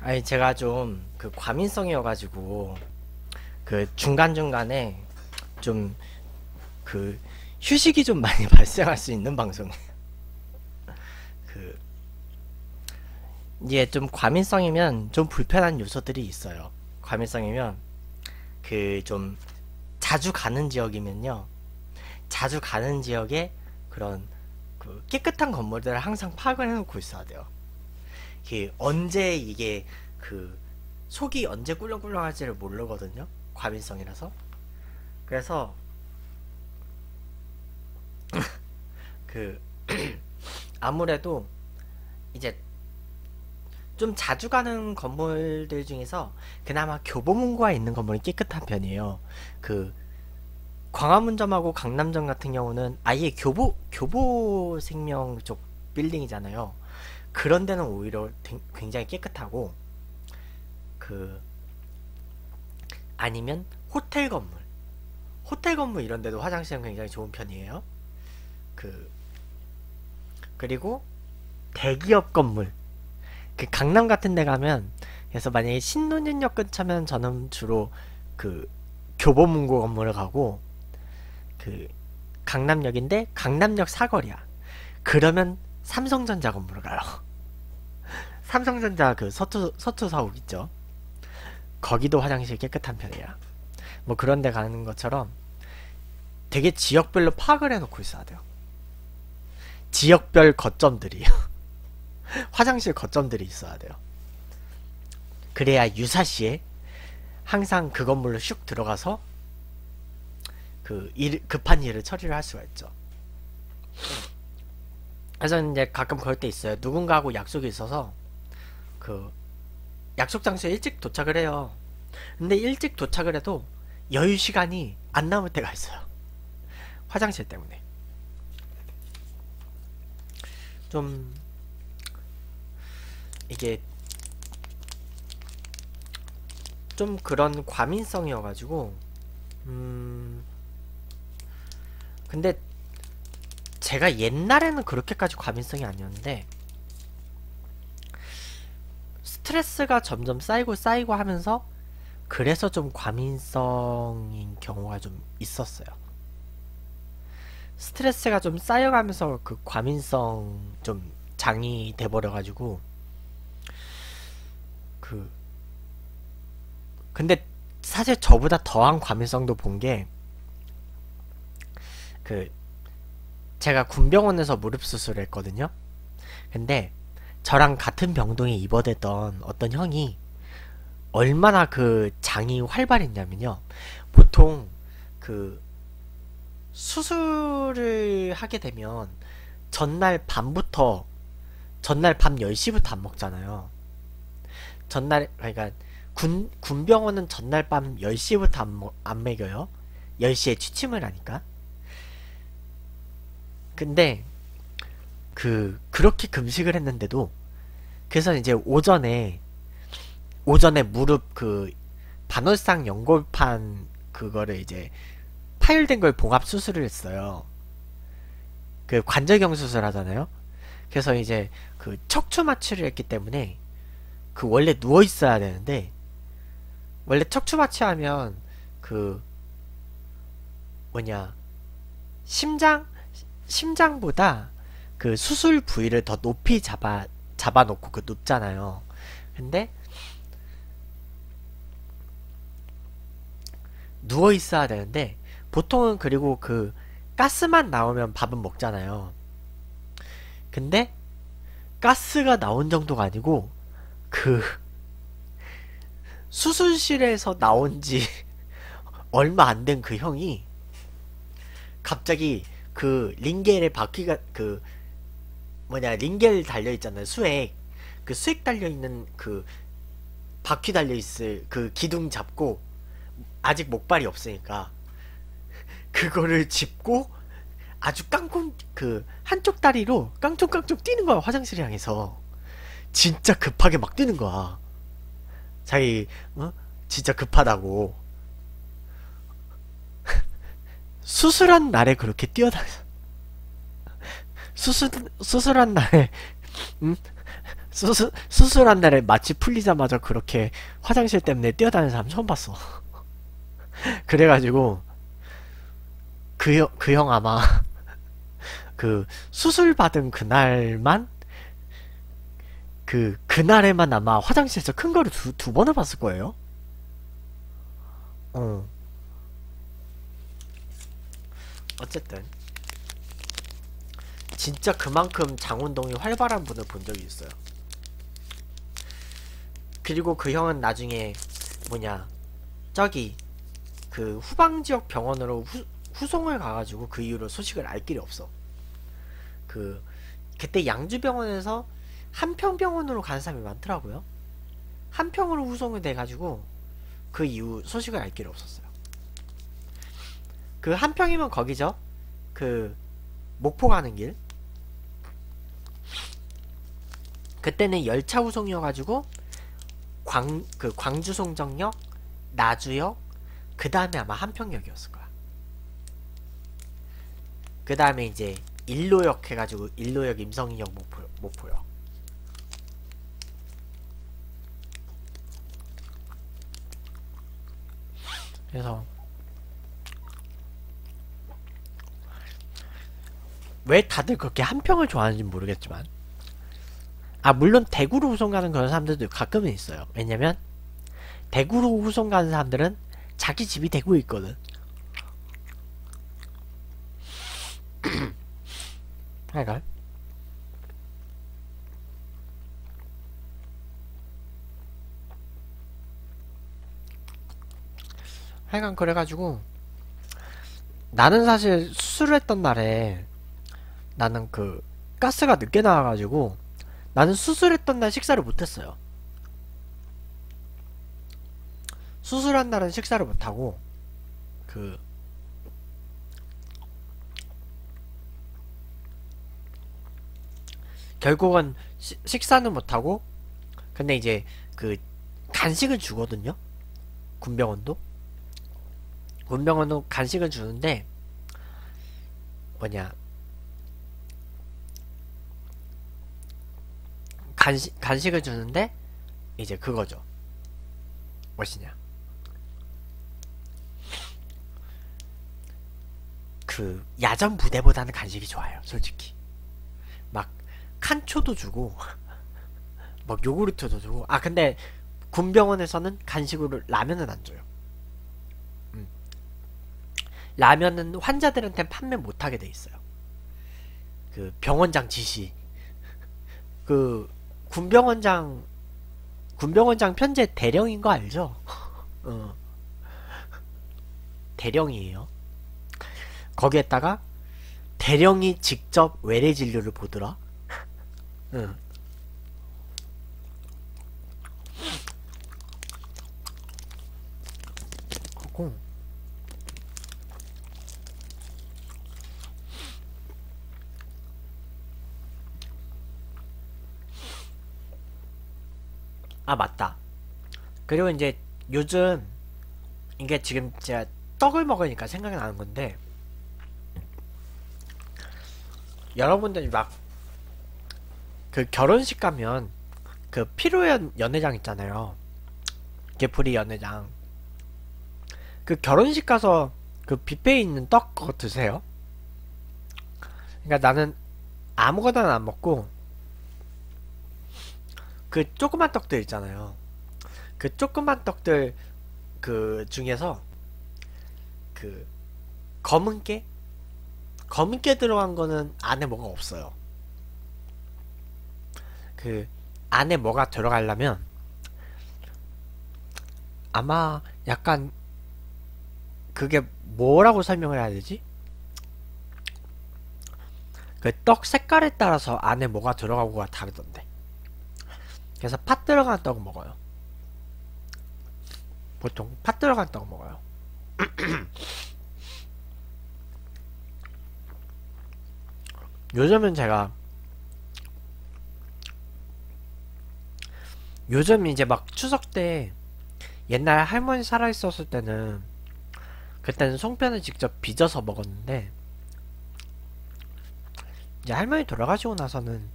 아니 제가 좀 그 과민성이어가지고 그 중간중간에 좀 그 휴식이 좀 많이 발생할 수 있는 방송이에요. 그 이게 좀 과민성이면 좀 불편한 요소들이 있어요. 과민성이면 그 좀 자주 가는 지역이면요, 자주 가는 지역에 그런 그 깨끗한 건물들을 항상 파악을 해놓고 있어야 돼요. 그 언제 이게 그 속이 언제 꿀렁꿀렁할지를 모르거든요, 과민성이라서. 그래서 그 아무래도 이제 좀 자주 가는 건물들 중에서 그나마 교보문고가 있는 건물이 깨끗한 편이에요. 그 광화문점하고 강남점 같은 경우는 아예 교보생명 쪽 빌딩이잖아요. 그런 데는 오히려 굉장히 깨끗하고, 그 아니면 호텔 건물 이런 데도 화장실은 굉장히 좋은 편이에요. 그리고 대기업 건물, 그 강남 같은 데 가면, 그래서 만약에 신논현역 근처면 저는 주로 그 교보문고 건물을 가고, 그 강남역인데 강남역 사거리야. 그러면 삼성전자 건물을 가요. 삼성전자 그 서투 사옥 있죠. 거기도 화장실 깨끗한 편이야. 뭐 그런 데 가는 것처럼 되게 지역별로 파악을 해놓고 있어야 돼요. 지역별 거점들이요. 화장실 거점들이 있어야 돼요. 그래야 유사시에 항상 그 건물로 슉 들어가서 급한 일을 처리를 할 수가 있죠. 그래서 이제 가끔 그럴 때 있어요. 누군가하고 약속이 있어서 그 약속 장소에 일찍 도착을 해요. 근데 일찍 도착을 해도 여유 시간이 안 남을 때가 있어요. 화장실 때문에. 좀 이게 좀 그런 과민성이어가지고 근데 제가 옛날에는 그렇게까지 과민성이 아니었는데, 스트레스가 점점 쌓이고 하면서 그래서 좀 과민성인 경우가 좀 있었어요. 스트레스가 좀 쌓여가면서 그 과민성 좀 장이 돼버려가지고. 근데 사실 저보다 더한 과민성도 본 게, 그 제가 군병원에서 무릎 수술을 했거든요. 근데 저랑 같은 병동에 입원했던 어떤 형이 얼마나 그 장이 활발했냐면요, 보통 그 수술을 하게 되면 전날 밤 10시부터 안 먹잖아요. 그러니까 군병원은 전날 밤 10시부터 안 먹여요. 10시에 취침을 하니까. 근데 그렇게 금식을 했는데도, 그래서 이제 오전에 무릎 그 반월상 연골판 그거를 이제 파열된 걸 봉합 수술을 했어요. 그 관절경 수술 하잖아요. 그래서 이제 그 척추 마취를 했기 때문에, 그 원래 누워 있어야 되는데, 원래 척추 마취하면 그 뭐냐, 심장보다 그 수술 부위를 더 높이 잡아놓고 그 높잖아요. 근데 누워 있어야 되는데, 보통은 그리고 그 가스만 나오면 밥은 먹잖아요. 근데 가스가 나온 정도가 아니고 그 수술실에서 나온지 얼마 안 된 그 형이 갑자기 그 링겔에 바퀴가 그 뭐냐, 링겔 달려있잖아요, 수액. 그 수액 달려있는 그 바퀴 달려있을 그 기둥 잡고, 아직 목발이 없으니까 그거를 짚고 아주 깡통 그 한쪽 다리로 깡총깡총 뛰는 거야. 화장실 향해서 진짜 급하게 막 뛰는 거야. 자기 진짜 급하다고. 수술한 날에 그렇게 뛰어다녀. 수술한 날에 수술한 날에 마취 풀리자마자 그렇게 화장실 때문에 뛰어다니는 사람 처음 봤어. 그래가지고 그 형 아마 그 수술 받은 그날만 그날에만 아마 화장실에서 큰 거를 두 번을 봤을 거예요. 어쨌든 진짜 그만큼 장운동이 활발한 분을 본 적이 있어요. 그리고 그 형은 나중에 그 후방지역 병원으로 후송을 가가지고 그 이후로 소식을 알 길이 없어. 그때 양주병원에서 한평병원으로 간 사람이 많더라고요. 한평으로 후송이 돼가지고 그 이후 소식을 알 길이 없었어요. 그 한평이면 거기죠. 그 목포 가는 길. 그때는 열차 후송이어가지고 광주 송정역, 나주역, 그 다음에 아마 한평역이었을 거야. 그 다음에 이제 일로역 해가지고 일로역, 임성희역, 목포역. 그래서 왜 다들 그렇게 한평을 좋아하는지 모르겠지만, 물론 대구로 후송 가는 그런 사람들도 가끔은 있어요. 왜냐면 대구로 후송 가는 사람들은 자기 집이 대구에 있거든. 그러니까 하여간 그래가지고 나는 사실 수술을 했던 날에 나는 그 가스가 늦게 나와가지고 나는 수술했던 날 식사를 못했어요. 수술한 날은 식사를 못하고 결국은 식사는 못하고, 근데 이제 그 간식을 주거든요. 군병원도 간식을 주는데 간식을 주는데 이제 그거죠. 무엇이냐, 그 야전 부대보다는 간식이 좋아요. 솔직히 막 칸초도 주고 막 요구르트도 주고. 근데 군병원에서는 간식으로 라면은 안 줘요. 라면은 환자들한테 판매 못하게 돼 있어요. 그 병원장 지시, 그 군병원장 편제 대령인 거 알죠? 대령이에요. 거기에다가 대령이 직접 외래 진료를 보더라. 맞다. 그리고 이제 요즘 이게 지금 제가 떡을 먹으니까 생각이 나는 건데, 여러분들이 막 그 결혼식 가면 그 피로연 연회장 있잖아요. 개풀이 연회장. 그 결혼식 가서 그 뷔페에 있는 떡 그거 드세요? 그러니까 나는 아무거나 안 먹고 그 조그만 떡들 있잖아요. 그 조그만 떡들 그 중에서 그 검은깨 들어간 거는 안에 뭐가 없어요. 그 안에 뭐가 들어가려면 아마 약간 그게 뭐라고 설명을 해야 되지? 그 떡 색깔에 따라서 안에 뭐가 들어가고가 다르던데. 그래서 팥 들어간 떡 먹어요. 보통 팥 들어간 떡 먹어요. 요즘 이제 막 추석 때, 옛날 할머니 살아있었을 때는 그때는 송편을 직접 빚어서 먹었는데, 이제 할머니 돌아가시고 나서는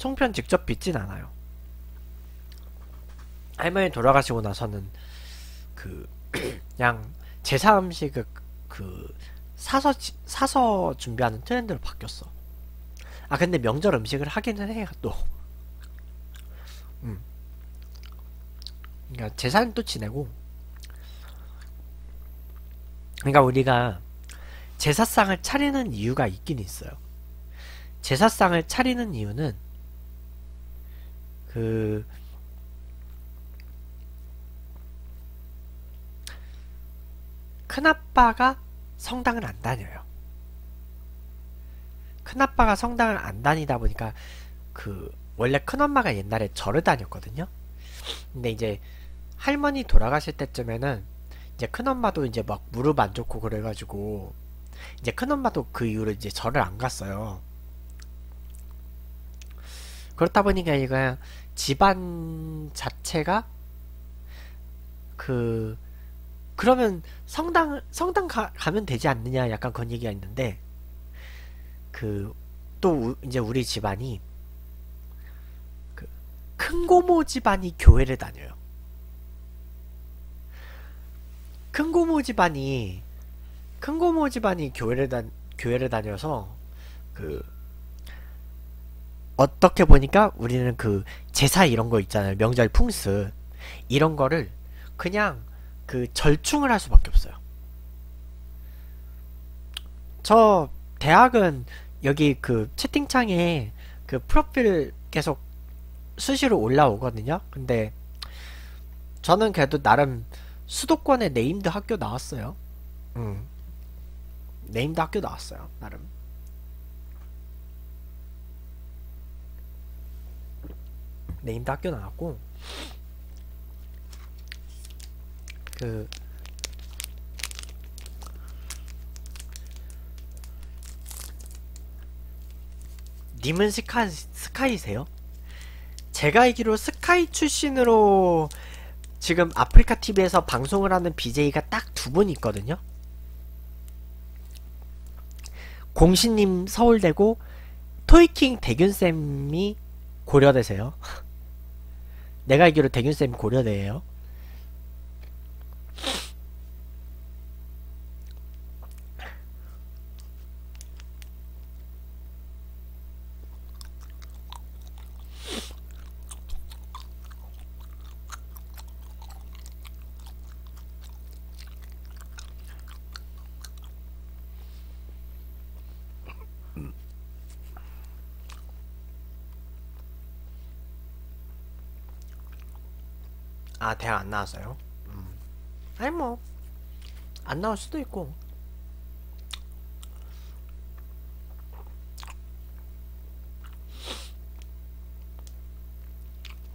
송편 직접 빚진 않아요. 할머니 돌아가시고 나서는 그 그냥 제사 음식을 그 사서 준비하는 트렌드로 바뀌었어. 아 근데 명절 음식을 하기는 해요 또. 그러니까 제사는 또 지내고. 그러니까 우리가 제사상을 차리는 이유가 있긴 있어요. 제사상을 차리는 이유는 그 큰아빠가 성당을 안 다녀요. 큰아빠가 성당을 안 다니다 보니까 그 원래 큰엄마가 옛날에 절을 다녔거든요. 근데 이제 할머니 돌아가실 때쯤에는 이제 큰엄마도 이제 막 무릎 안 좋고 그래가지고 이제 큰엄마도 그 이후로 이제 절을 안 갔어요. 그렇다 보니까 이거 집안 자체가 그러면 성당 가면 되지 않느냐 약간 그런 얘기가 있는데 또 이제 우리 집안이 큰고모 집안이 교회를 다녀요. 큰고모 집안이 교회를 다녀서 어떻게 보니까 우리는 그 제사 이런 거 있잖아요. 명절 풍습 이런 거를 그냥 절충을 할 수밖에 없어요. 저 대학은 여기 채팅창에 프로필 계속 수시로 올라오거든요. 근데 저는 그래도 나름 수도권에 네임드 학교 나왔어요. 네임드 학교 나왔어요 나름. 네임드 학교 나왔고 님은 스카이세요? 제가 알기로 스카이 출신으로 지금 아프리카TV에서 방송을 하는 BJ가 딱 두 분 있거든요. 공신님 서울대고 토이킹 대균쌤이 고려대세요. 내가 알기로 대균쌤이 고려대예요. 아 대학 안 나왔어요? 아니 뭐 안 나올 수도 있고.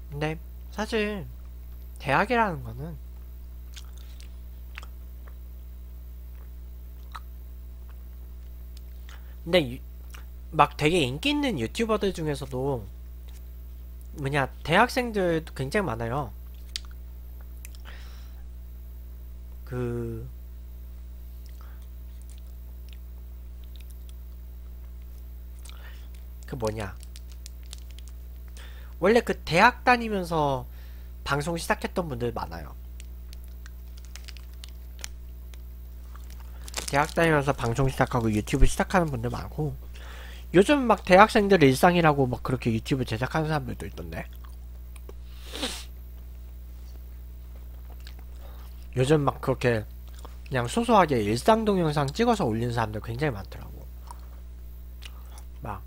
근데 사실 대학이라는 거는 근데 막 되게 인기 있는 유튜버들 중에서도 뭐냐 대학생들도 굉장히 많아요. 뭐냐 원래 대학 다니면서 방송 시작했던 분들 많아요. 대학 다니면서 방송 시작하고 유튜브 시작하는 분들 많고 요즘 막 대학생들 일상이라고 막 그렇게 유튜브 제작하는 사람들도 있던데 요즘 막 그렇게 그냥 소소하게 일상 동영상 찍어서 올리는 사람들 굉장히 많더라고. 막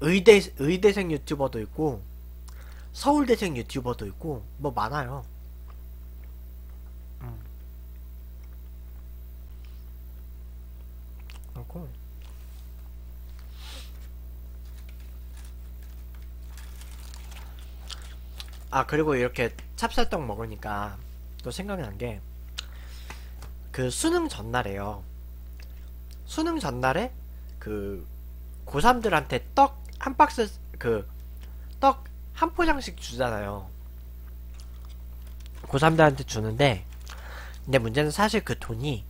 의대생 유튜버도 있고 서울대생 유튜버도 있고 뭐 많아요. 그렇고 아 그리고 이렇게 찹쌀떡 먹으니까 또 생각난 게 수능 전날에요. 수능 전날에 고3들한테 떡 한 박스 떡 한 포장씩 주잖아요. 고3들한테 주는데 근데 문제는 사실 그 돈이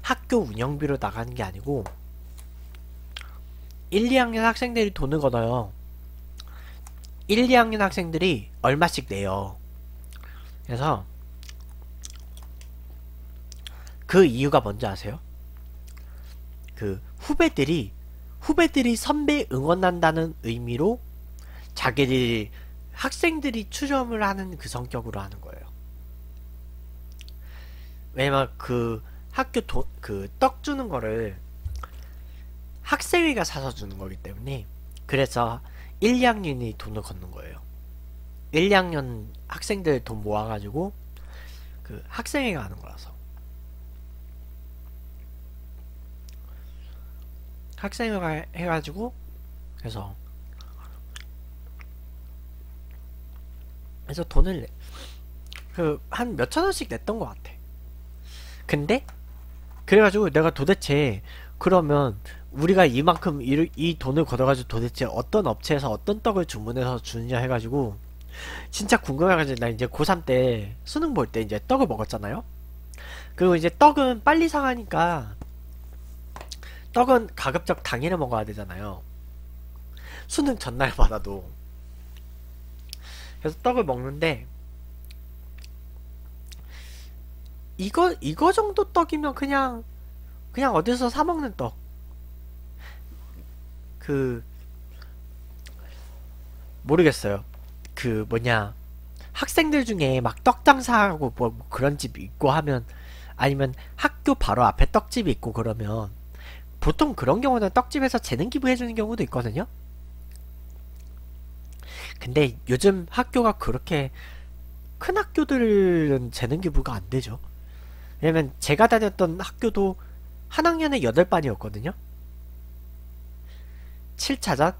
학교 운영비로 나가는 게 아니고 1, 2학년 학생들이 돈을 걷어요. 1, 2학년 학생들이 얼마씩 내요. 그래서 그 이유가 뭔지 아세요? 그 후배들이 선배 응원한다는 의미로 자기들이 학생들이 추렴을 하는 그 성격으로 하는 거예요. 왜냐면 그 학교 그 떡 주는 거를 학생회가 사서 주는 거기 때문에, 그래서 1, 2학년이 돈을 걷는 거예요. 1, 2학년 학생들 돈 모아가지고 그 학생회가 하는 거라서. 학생회가 해가지고, 그래서 돈을 한 몇천 원씩 냈던 것 같아. 근데 그래가지고 내가 도대체 그러면 우리가 이만큼 이 돈을 걷어가지고 도대체 어떤 업체에서 어떤 떡을 주문해서 주느냐 해가지고 진짜 궁금해가지고, 나 이제 고3 때 수능 볼 때 이제 떡을 먹었잖아요. 그리고 이제 떡은 빨리 상하니까 떡은 가급적 당일에 먹어야 되잖아요. 수능 전날 받아도. 그래서 떡을 먹는데 이거 정도 떡이면 그냥 어디서 사 먹는 떡. 모르겠어요. 학생들 중에 막 떡장사하고 뭐 그런 집 있고 하면, 아니면 학교 바로 앞에 떡집이 있고 그러면 보통 그런 경우는 떡집에서 재능 기부해주는 경우도 있거든요. 근데 요즘 학교가 그렇게 큰 학교들은 재능 기부가 안 되죠. 왜냐면 제가 다녔던 학교도 한 학년에 8반이었거든요. 7차전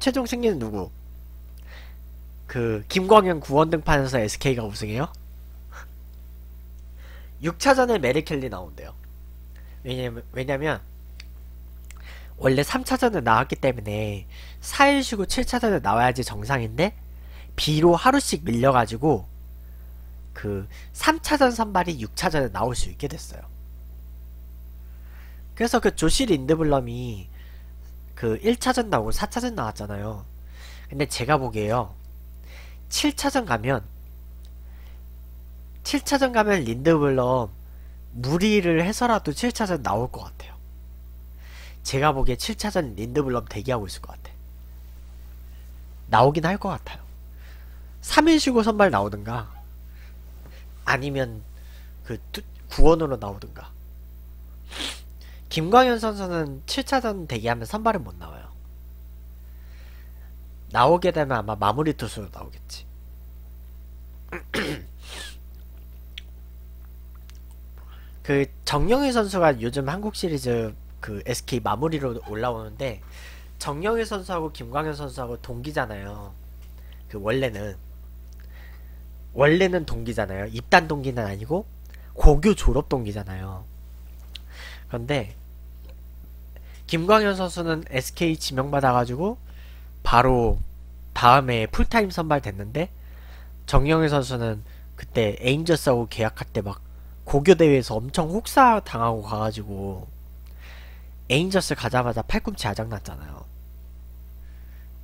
최종 승리는 누구? 김광현 구원 등판에서 SK가 우승해요? 6차전에 메리켈리 나온대요. 왜냐면 원래 3차전에 나왔기 때문에 4일 쉬고 7차전에 나와야지 정상인데, 비로 하루씩 밀려가지고 3차전 선발이 6차전에 나올 수 있게 됐어요. 그래서 조시 린드블럼이 1차전 나오고 4차전 나왔잖아요. 근데 제가 보기에요, 7차전 가면 린드블럼 무리를 해서라도 7차전 나올 것 같아요. 제가 보기에 7차전 린드블럼 대기하고 있을 것 같아. 나오긴 할 것 같아요. 3일 쉬고 선발 나오든가, 아니면 구원으로 나오든가. 김광현 선수는 7차전 대기하면 선발은 못 나와요. 나오게 되면 아마 마무리 투수로 나오겠지. 정영일 선수가 요즘 한국 시리즈 SK 마무리로 올라오는데, 정영일 선수하고 김광현 선수하고 동기잖아요. 원래는 동기잖아요. 입단 동기는 아니고 고교 졸업 동기잖아요. 그런데 김광현 선수는 SK 지명받아가지고 바로 다음에 풀타임 선발 됐는데, 정영일 선수는 그때 에인저스하고 계약할 때 막 고교 대회에서 엄청 혹사 당하고 가가지고 에인저스 가자마자 팔꿈치 아작 났잖아요.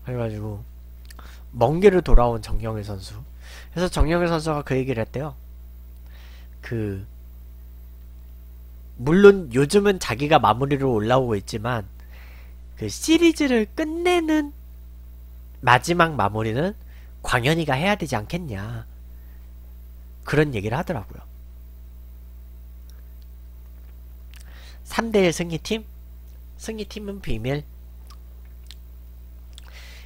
그래가지고 먼 길을 돌아온 정영일 선수. 그래서 정영일 선수가 그 얘기를 했대요. 물론 요즘은 자기가 마무리로 올라오고 있지만 시리즈를 끝내는 마지막 마무리는 광현이가 해야 되지 않겠냐, 그런 얘기를 하더라고요. 3대1 승리팀은 비밀.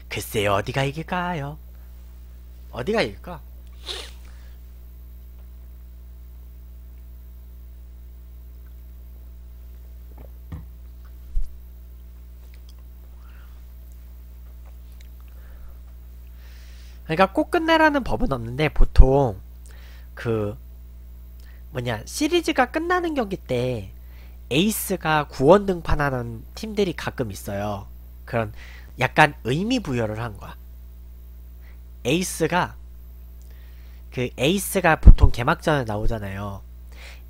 글쎄요, 어디가 이길까? 그러니까 꼭 끝내라는 법은 없는데, 보통 시리즈가 끝나는 경기 때 에이스가 구원 등판하는 팀들이 가끔 있어요. 그런 약간 의미 부여를 한 거야. 에이스가 보통 개막전에 나오잖아요.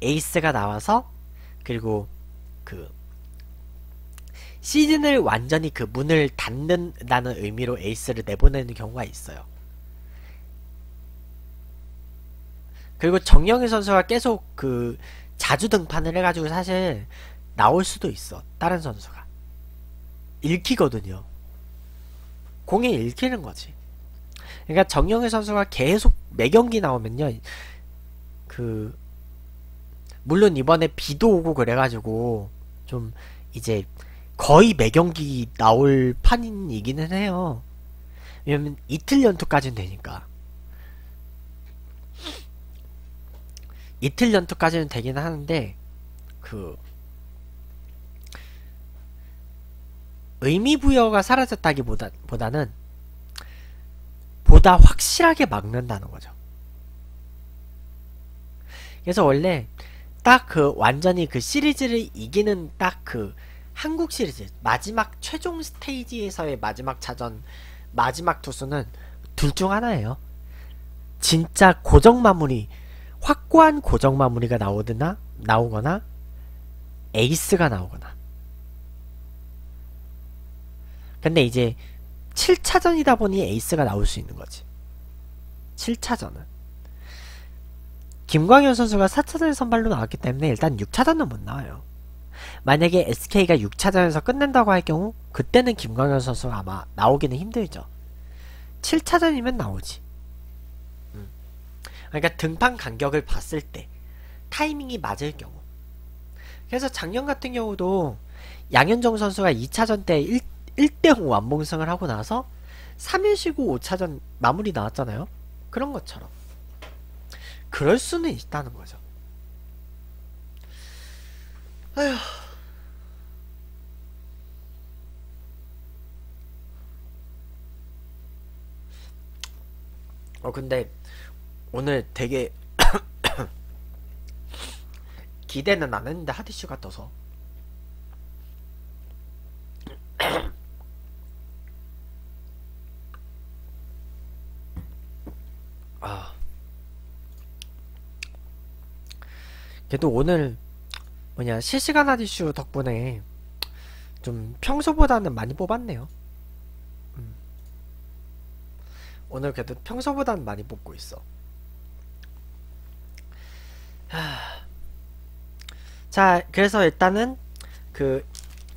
에이스가 나와서, 그리고 시즌을 완전히 그 문을 닫는다는 의미로 에이스를 내보내는 경우가 있어요. 그리고 정영일 선수가 계속 그 자주 등판을 해가지고 사실 나올 수도 있어. 다른 선수가 읽히거든요. 공이 읽히는 거지. 그러니까 정영일 선수가 계속 매경기 나오면요, 그 물론 이번에 비도 오고 그래가지고 좀 이제 거의 매경기 나올 판이기는 해요. 왜냐면 이틀 연투까지는 되니까. 이틀 연투까지는 되긴 하는데, 의미 부여가 사라졌다기보다는 보다 확실하게 막는다는 거죠. 그래서 원래 딱 그 완전히 그 시리즈를 이기는 딱 그 한국 시리즈 마지막 최종 스테이지에서의 마지막 차전, 마지막 투수는 둘 중 하나예요. 진짜 고정 마무리, 확고한 고정 마무리가 나오거나 에이스가 나오거나. 근데 이제 7차전이다 보니 에이스가 나올 수 있는 거지. 7차전은 김광현 선수가 4차전에 선발로 나왔기 때문에 일단 6차전은 못 나와요. 만약에 SK가 6차전에서 끝낸다고 할 경우 그때는 김광현 선수가 아마 나오기는 힘들죠. 7차전이면 나오지. 그러니까 등판 간격을 봤을 때 타이밍이 맞을 경우. 그래서 작년 같은 경우도 양현종 선수가 2차전 때 1대0 완봉승을 하고 나서 3일 쉬고 5차전 마무리 나왔잖아요. 그런 것처럼 그럴 수는 있다는 거죠. 아휴. 근데 오늘 되게 기대는 안 했는데 핫이슈가 떠서 그래도 오늘 실시간 핫이슈 덕분에 좀 평소보다는 많이 뽑았네요. 오늘 그래도 평소보다는 많이 뽑고 있어. 자, 그래서 일단은 그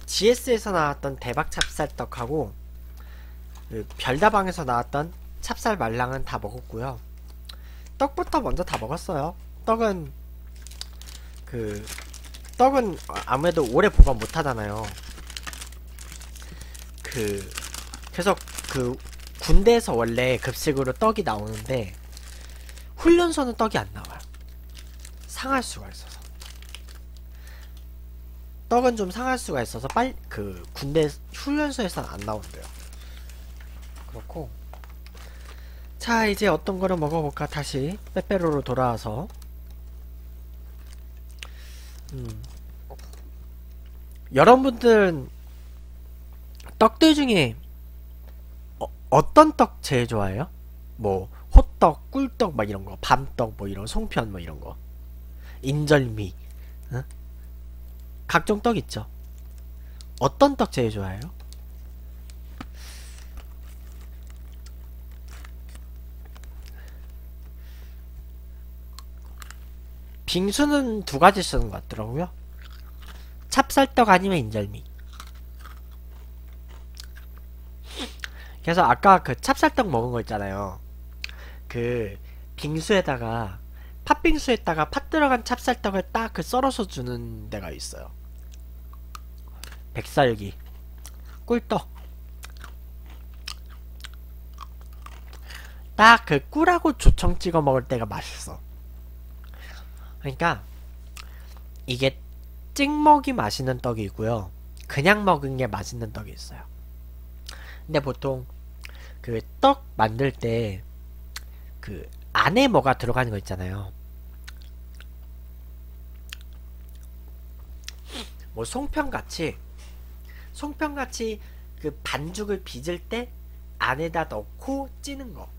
GS에서 나왔던 대박 찹쌀떡하고 그 별다방에서 나왔던 찹쌀 말랑은 다 먹었고요. 떡부터 먼저 다 먹었어요. 떡은 아무래도 오래 보관 못 하잖아요. 그래서 군대에서 원래 급식으로 떡이 나오는데 훈련소는 떡이 안 나와요. 상할 수가 있어서. 떡은 좀 상할 수가 있어서 빨리 군대 훈련소에서는 안 나온대요. 그렇고, 자, 이제 어떤 거를 먹어볼까. 다시 빼빼로로 돌아와서 여러분들은 떡들 중에 어떤 떡 제일 좋아해요? 뭐 호떡, 꿀떡 막 이런 거, 밤떡 뭐 이런, 송편 뭐 이런 거, 인절미, 각종 떡 있죠. 어떤 떡 제일 좋아해요? 빙수는 두 가지 쓰는 것 같더라고요. 찹쌀떡 아니면 인절미. 그래서 아까 그 찹쌀떡 먹은 거 있잖아요. 그 빙수에다가, 팥빙수에다가 팥 들어간 찹쌀떡을 딱 썰어서 주는 데가 있어요. 백설기, 꿀떡. 딱 그 꿀하고 조청 찍어 먹을 때가 맛있어. 그러니까 이게 찍먹이 맛있는 떡이 있고요, 그냥 먹은 게 맛있는 떡이 있어요. 근데 보통 그 떡 만들 때 그 안에 뭐가 들어가는 거 있잖아요. 뭐 송편같이 그 반죽을 빚을 때 안에다 넣고 찌는 거,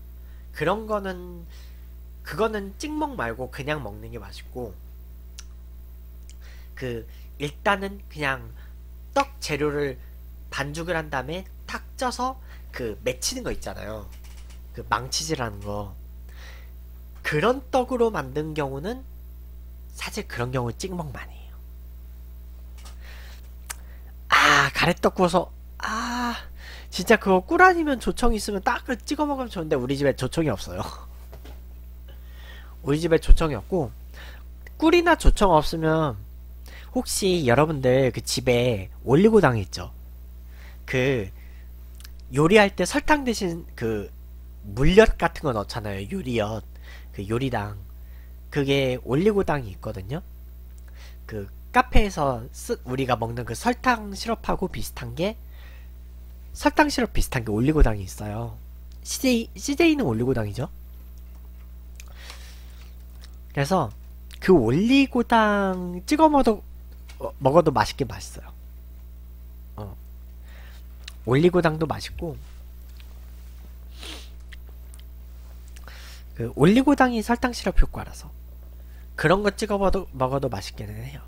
그런 거는 그거는 찍먹 말고 그냥 먹는 게 맛있고, 일단은 그냥 떡 재료를 반죽을 한 다음에 탁 쪄서 그 맺히는 거 있잖아요. 그 망치질하는 거. 그런 떡으로 만든 경우는 사실 그런 경우 찍먹만이에요. 아, 가래떡 구워서 아 진짜 그거 꿀 아니면 조청 있으면 딱 찍어 먹으면 좋은데 우리 집에 조청이 없어요. 우리 집에 조청이 없고 꿀이나 조청 없으면 혹시 여러분들 그 집에 올리고당 있죠? 그 요리할 때 설탕 대신 그 물엿 같은 거 넣잖아요. 요리엿. 그 요리당. 그게 올리고당이 있거든요. 그 카페에서 우리가 먹는 그 설탕 시럽하고 비슷한 게 설탕 시럽 비슷한 게 올리고당이 있어요. CJ는 올리고당이죠. 그래서 그 올리고당 찍어 먹어도 맛있게 맛있어요. 올리고당도 맛있고 그 올리고당이 설탕 시럽 효과라서 그런 거 찍어 먹어도 맛있기는 해요.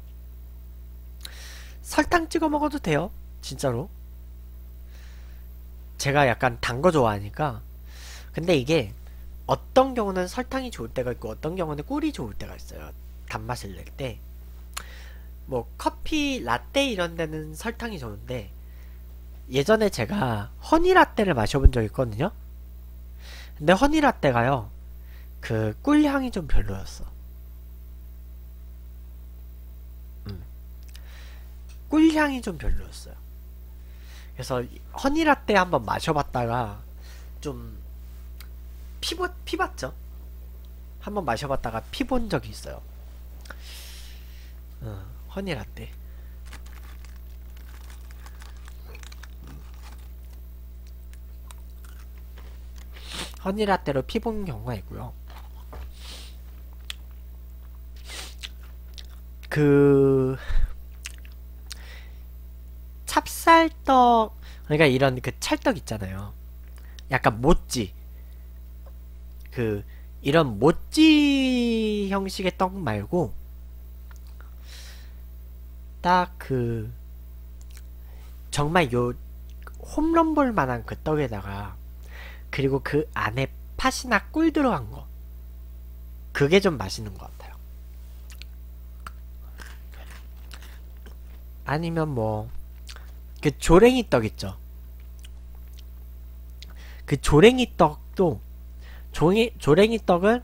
설탕 찍어 먹어도 돼요. 진짜로. 제가 약간 단 거 좋아하니까. 근데 이게 어떤 경우는 설탕이 좋을 때가 있고 어떤 경우는 꿀이 좋을 때가 있어요. 단맛을 낼 때. 뭐 커피, 라떼 이런 데는 설탕이 좋은데 예전에 제가 허니라떼를 마셔본 적이 있거든요. 근데 허니라떼가요. 그 꿀향이 좀 별로였어. 꿀향이 좀 별로였어요. 그래서 허니라떼 한번 마셔봤다가 좀 피봤죠? 한번 마셔봤다가 피본 적이 있어요. 허니라떼. 허니라떼로 피본 경우가 있고요. 그 찹쌀떡, 그러니까 이런 그 찰떡 있잖아요. 약간 모찌, 그 이런 모찌 형식의 떡 말고 딱 그 정말 요 홈런볼 만한 그 떡에다가 그리고 그 안에 팥이나 꿀 들어간 거 그게 좀 맛있는 것 같아요. 아니면 뭐 그 조랭이 떡 있죠. 그 조랭이 떡도 조랭이 떡은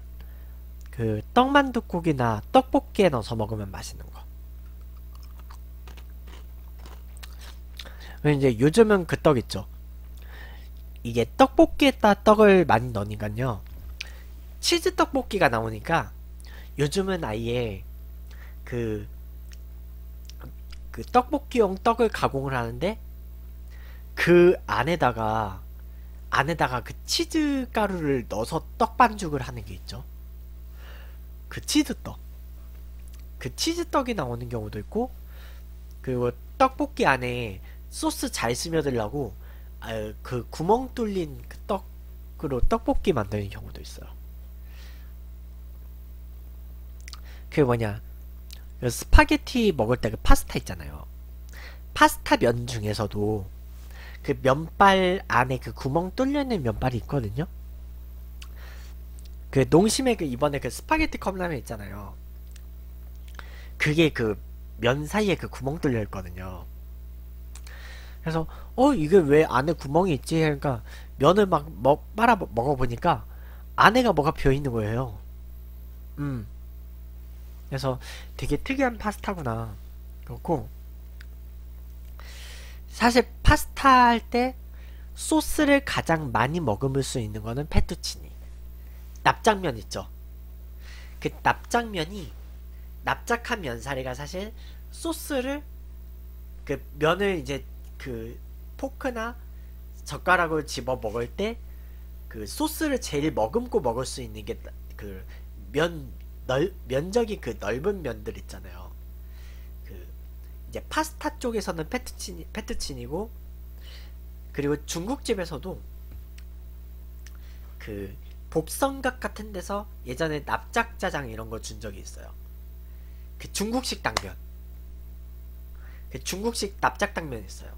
그 떡만둣국이나 떡볶이에 넣어서 먹으면 맛있는 거. 이제 요즘은 그 떡 있죠. 이게 떡볶이에다 떡을 많이 넣으니깐요. 치즈 떡볶이가 나오니까 요즘은 아예 그 떡볶이용 떡을 가공을 하는데 그 안에다가 그 치즈 가루를 넣어서 떡 반죽을 하는 게 있죠. 그 치즈떡. 그 치즈떡이 나오는 경우도 있고 그리고 떡볶이 안에 소스 잘 스며들라고 그 구멍 뚫린 그 떡으로 떡볶이 만드는 경우도 있어요. 그게 뭐냐, 스파게티 먹을 때 그 파스타 있잖아요. 파스타 면 중에서도 그 면발 안에 그 구멍 뚫려있는 면발이 있거든요. 그 농심에 그 이번에 그 스파게티 컵라면 있잖아요. 그게 그 면 사이에 그 구멍 뚫려있거든요. 그래서 이게 왜 안에 구멍이 있지? 그러니까 면을 막 빨아 먹어보니까 안에가 뭐가 비어있는 거예요. 그래서 되게 특이한 파스타구나. 그렇고 사실 파스타 할 때 소스를 가장 많이 머금을 수 있는 거는 페투치니. 납작면 있죠. 그 납작면이 납작한 면사리가 사실 소스를 그 면을 이제 그 포크나 젓가락으로 집어 먹을 때 그 소스를 제일 머금고 먹을 수 있는 게 그 면적이 그 넓은 면들 있잖아요. 그 이제 파스타 쪽에서는 페투치니고 그리고 중국집에서도 그 복성각 같은 데서 예전에 납작짜장 이런 거 준 적이 있어요. 그 중국식 당면. 그 중국식 납작당면 있어요.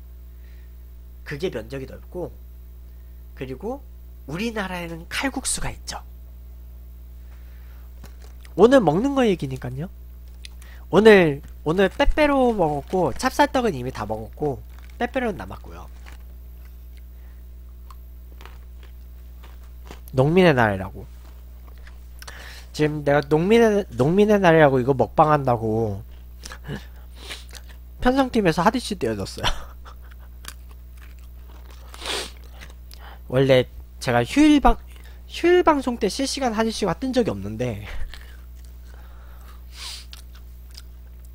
그게 면적이 넓고, 그리고 우리나라에는 칼국수가 있죠. 오늘 먹는 거 얘기니까요. 오늘 빼빼로 먹었고, 찹쌀떡은 이미 다 먹었고 빼빼로는 남았고요. 농민의 날이라고, 지금 내가 농민의 날이라고 이거 먹방한다고 편성팀에서 하디씨 떼어졌어요. 원래 제가 휴일 방송 때 실시간 하디씨가 뜬 적이 없는데,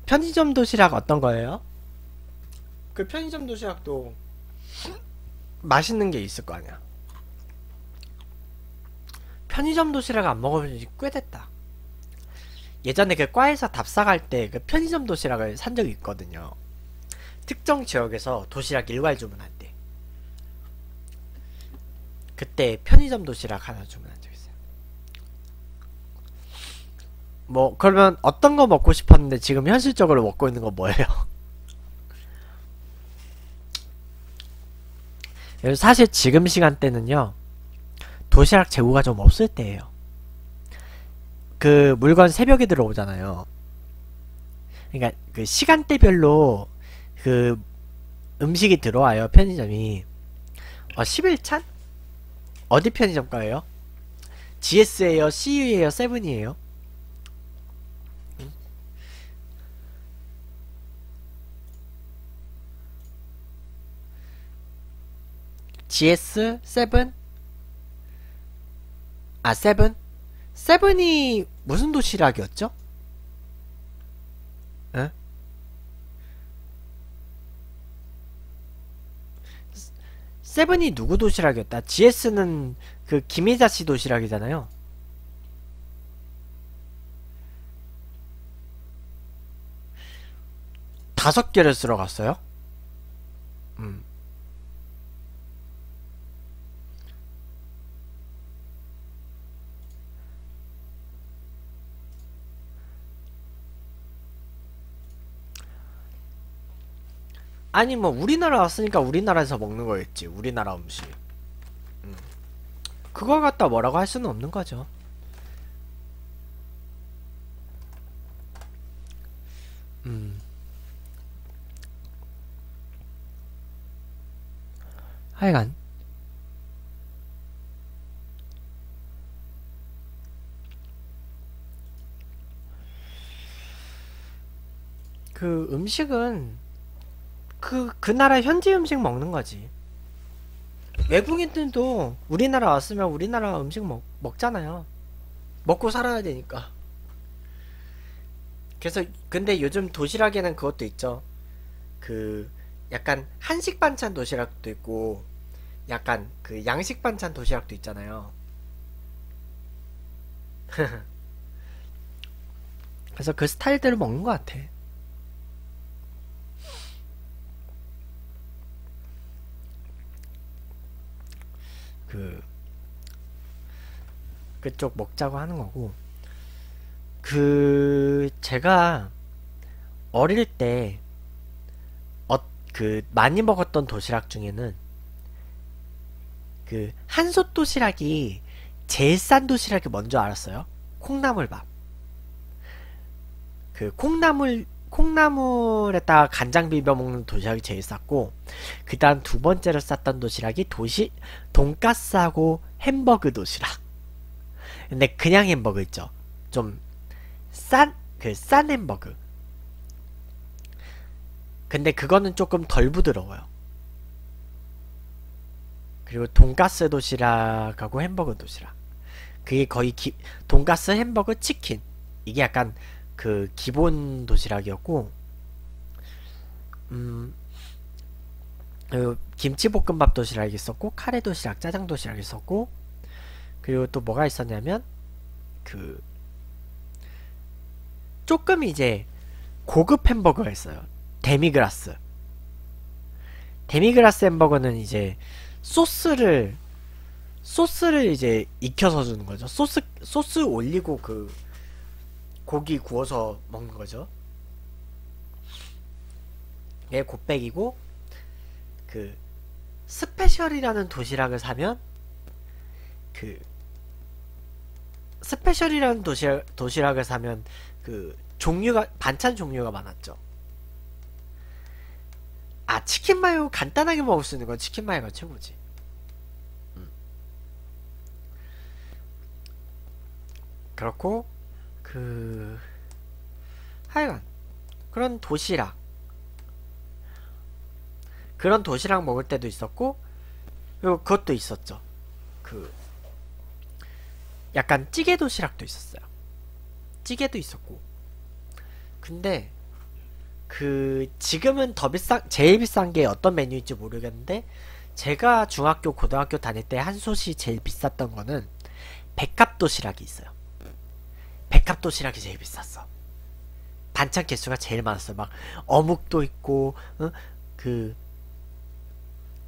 편의점 도시락 어떤 거예요? 그 편의점 도시락도 맛있는 게 있을 거 아니야. 편의점 도시락 안 먹어본 지 꽤 됐다. 예전에 그 과에서 답사갈 때 그 편의점 도시락을 산 적이 있거든요. 특정 지역에서 도시락 일괄 주문할 때. 그때 편의점 도시락 하나 주문한 적 있어요. 뭐 그러면 어떤 거 먹고 싶었는데 지금 현실적으로 먹고 있는 건 뭐예요? 사실 지금 시간대는요, 도시락 재고가 좀 없을 때예요. 그 물건 새벽에 들어오잖아요. 그러니까 그 시간대별로 그 음식이 들어와요. 편의점이 11찬? 어디 편의점 거예요? GS에요? CU에요? 세븐이에요? GS? 세븐? 아, 세븐? 세븐이 무슨 도시락이었죠? 응? 세븐이 누구 도시락이었다? GS는 그 김혜자씨 도시락이잖아요. 다섯 개를 쓰러 갔어요? 아니 뭐 우리나라 왔으니까 우리나라에서 먹는 거였지. 우리나라 음식. 그걸 갖다 뭐라고 할 수는 없는 거죠. 하여간 그 음식은 그 나라 현지 음식 먹는 거지. 외국인들도 우리나라 왔으면 우리나라 음식 먹잖아요. 먹고 살아야 되니까. 그래서 근데 요즘 도시락에는 그것도 있죠. 그 약간 한식 반찬 도시락도 있고 약간 그 양식 반찬 도시락도 있잖아요. 그래서 그 스타일대로 먹는 것 같아. 그쪽 먹자고 하는 거고, 제가 어릴 때 많이 먹었던 도시락 중에는 그 한솥 도시락이 제일 싼 도시락이 먼저 알았어요. 콩나물밥. 그 콩나물에다가 간장 비벼 먹는 도시락이 제일 쌌고, 그 다음 두 번째로 쌌던 도시락이 돈까스하고 햄버거 도시락. 근데 그냥 햄버거 있죠. 좀 싼 햄버거. 근데 그거는 조금 덜 부드러워요. 그리고 돈까스 도시락하고 햄버거 도시락. 그게 거의 돈까스, 햄버거, 치킨. 이게 약간 그 기본 도시락이었고, 김치볶음밥 도시락이 있었고, 카레 도시락, 짜장 도시락이 있었고, 그리고 또 뭐가 있었냐면 그 조금 이제 고급 햄버거가 있어요. 데미그라스 햄버거는 이제 소스를 이제 익혀서 주는 거죠. 소스 올리고 그 고기 구워서 먹는 거죠. 얘 곱빼기고, 그 스페셜이라는 도시락을 사면 그 스페셜이라는 도시락을 사면 그 종류가 반찬 종류가 많았죠. 아, 치킨 마요 간단하게 먹을 수 있는 건 치킨 마요가 최고지. 그렇고 하여간 그런 도시락 먹을 때도 있었고, 그리고 그것도 있었죠. 그 약간 찌개 도시락도 있었어요. 찌개도 있었고. 근데 그 지금은 더 비싼, 제일 비싼 게 어떤 메뉴인지 모르겠는데, 제가 중학교 고등학교 다닐 때 한솥이 제일 비쌌던 거는 백합 도시락이 있어요. 백합 도시락이 제일 비쌌어. 반찬 개수가 제일 많았어. 막 어묵도 있고, 그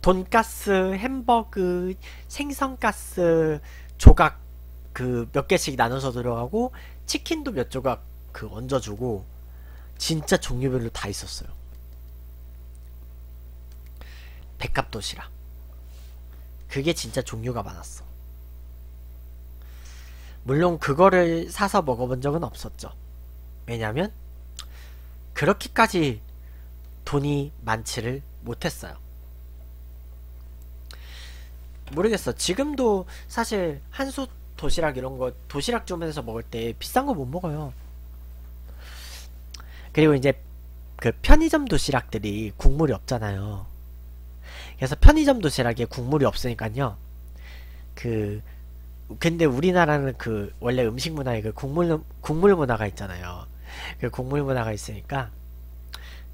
돈가스, 햄버거, 생선가스 조각 그 몇 개씩 나눠서 들어가고, 치킨도 몇 조각 그 얹어주고, 진짜 종류별로 다 있었어요. 백합 도시락. 그게 진짜 종류가 많았어. 물론 그거를 사서 먹어본 적은 없었죠. 왜냐면 그렇게까지 돈이 많지를 못했어요. 모르겠어. 지금도 사실 한솥 도시락 이런거 도시락 주문해서 먹을 때 비싼거 못 먹어요. 그리고 이제 그 편의점 도시락들이 국물이 없잖아요. 그래서 편의점 도시락에 국물이 없으니까요. 근데 우리나라는 그 원래 음식 문화에 그 국물 문화가 있잖아요. 그 국물 문화가 있으니까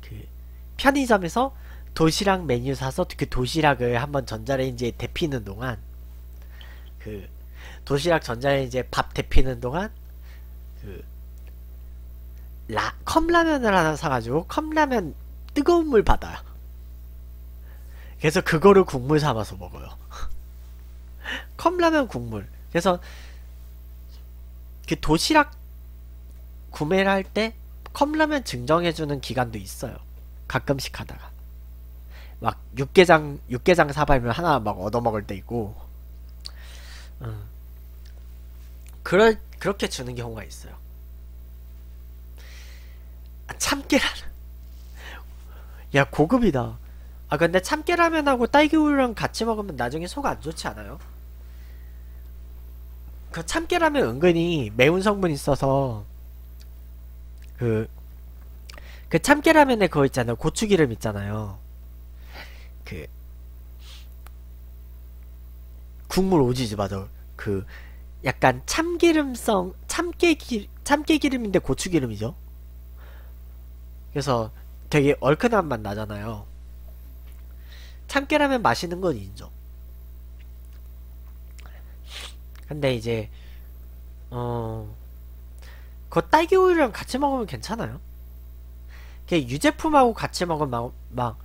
그 편의점에서 도시락 메뉴 사서 그 도시락을 한번 전자레인지에 데피는 동안, 그 도시락 전자레인지에 밥 데피는 동안 그 컵라면을 하나 사가지고 컵라면 뜨거운 물 받아요. 그래서 그거를 국물 삼아서 먹어요. 컵라면 국물. 그래서 그 도시락 구매를 할 때 컵라면 증정해주는 기간도 있어요. 가끔씩 하다가 막 육개장 사발면 하나 막 얻어먹을 때 있고, 그렇게 주는 경우가 있어요. 아, 참깨라면 야 고급이다. 아 근데 참깨라면하고 딸기우유랑 같이 먹으면 나중에 속 안 좋지 않아요? 그 참깨라면 은근히 매운 성분이 있어서 그 참깨라면에 그거 있잖아요. 고추기름 있잖아요. 그 국물 오지지. 맞아. 그 약간 참기름성 참깨기름인데 고추기름이죠. 그래서 되게 얼큰한 맛 나잖아요. 참깨라면 맛있는 건 인정. 근데 이제 그 딸기우유랑 같이 먹으면 괜찮아요. 그 유제품하고 같이 먹으면 막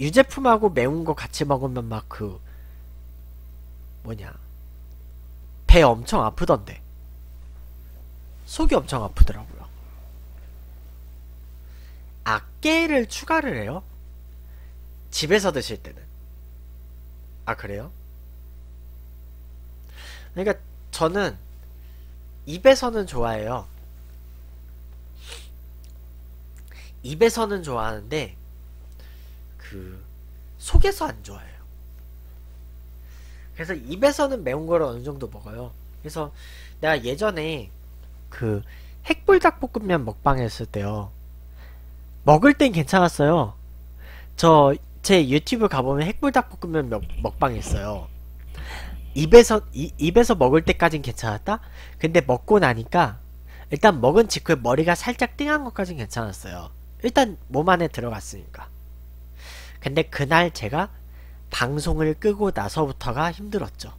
유제품하고 매운 거 같이 먹으면 막 그 뭐냐 배 엄청 아프던데. 속이 엄청 아프더라고요. 아, 깨를 추가를 해요? 집에서 드실 때는. 아 그래요? 그러니까 저는 입에서는 좋아해요. 입에서는 좋아하는데 그 속에서 안 좋아해요. 그래서 입에서는 매운 거를 어느 정도 먹어요. 그래서 내가 예전에 그 핵불닭볶음면 먹방 했을 때요, 먹을 땐 괜찮았어요. 제 유튜브 가보면 핵불닭볶음면 먹방 했어요. 입에서 먹을 때까진 괜찮았다? 근데 먹고 나니까, 일단 먹은 직후에 머리가 살짝 띵한 것까진 괜찮았어요. 일단 몸 안에 들어갔으니까. 근데 그날 제가 방송을 끄고 나서부터가 힘들었죠.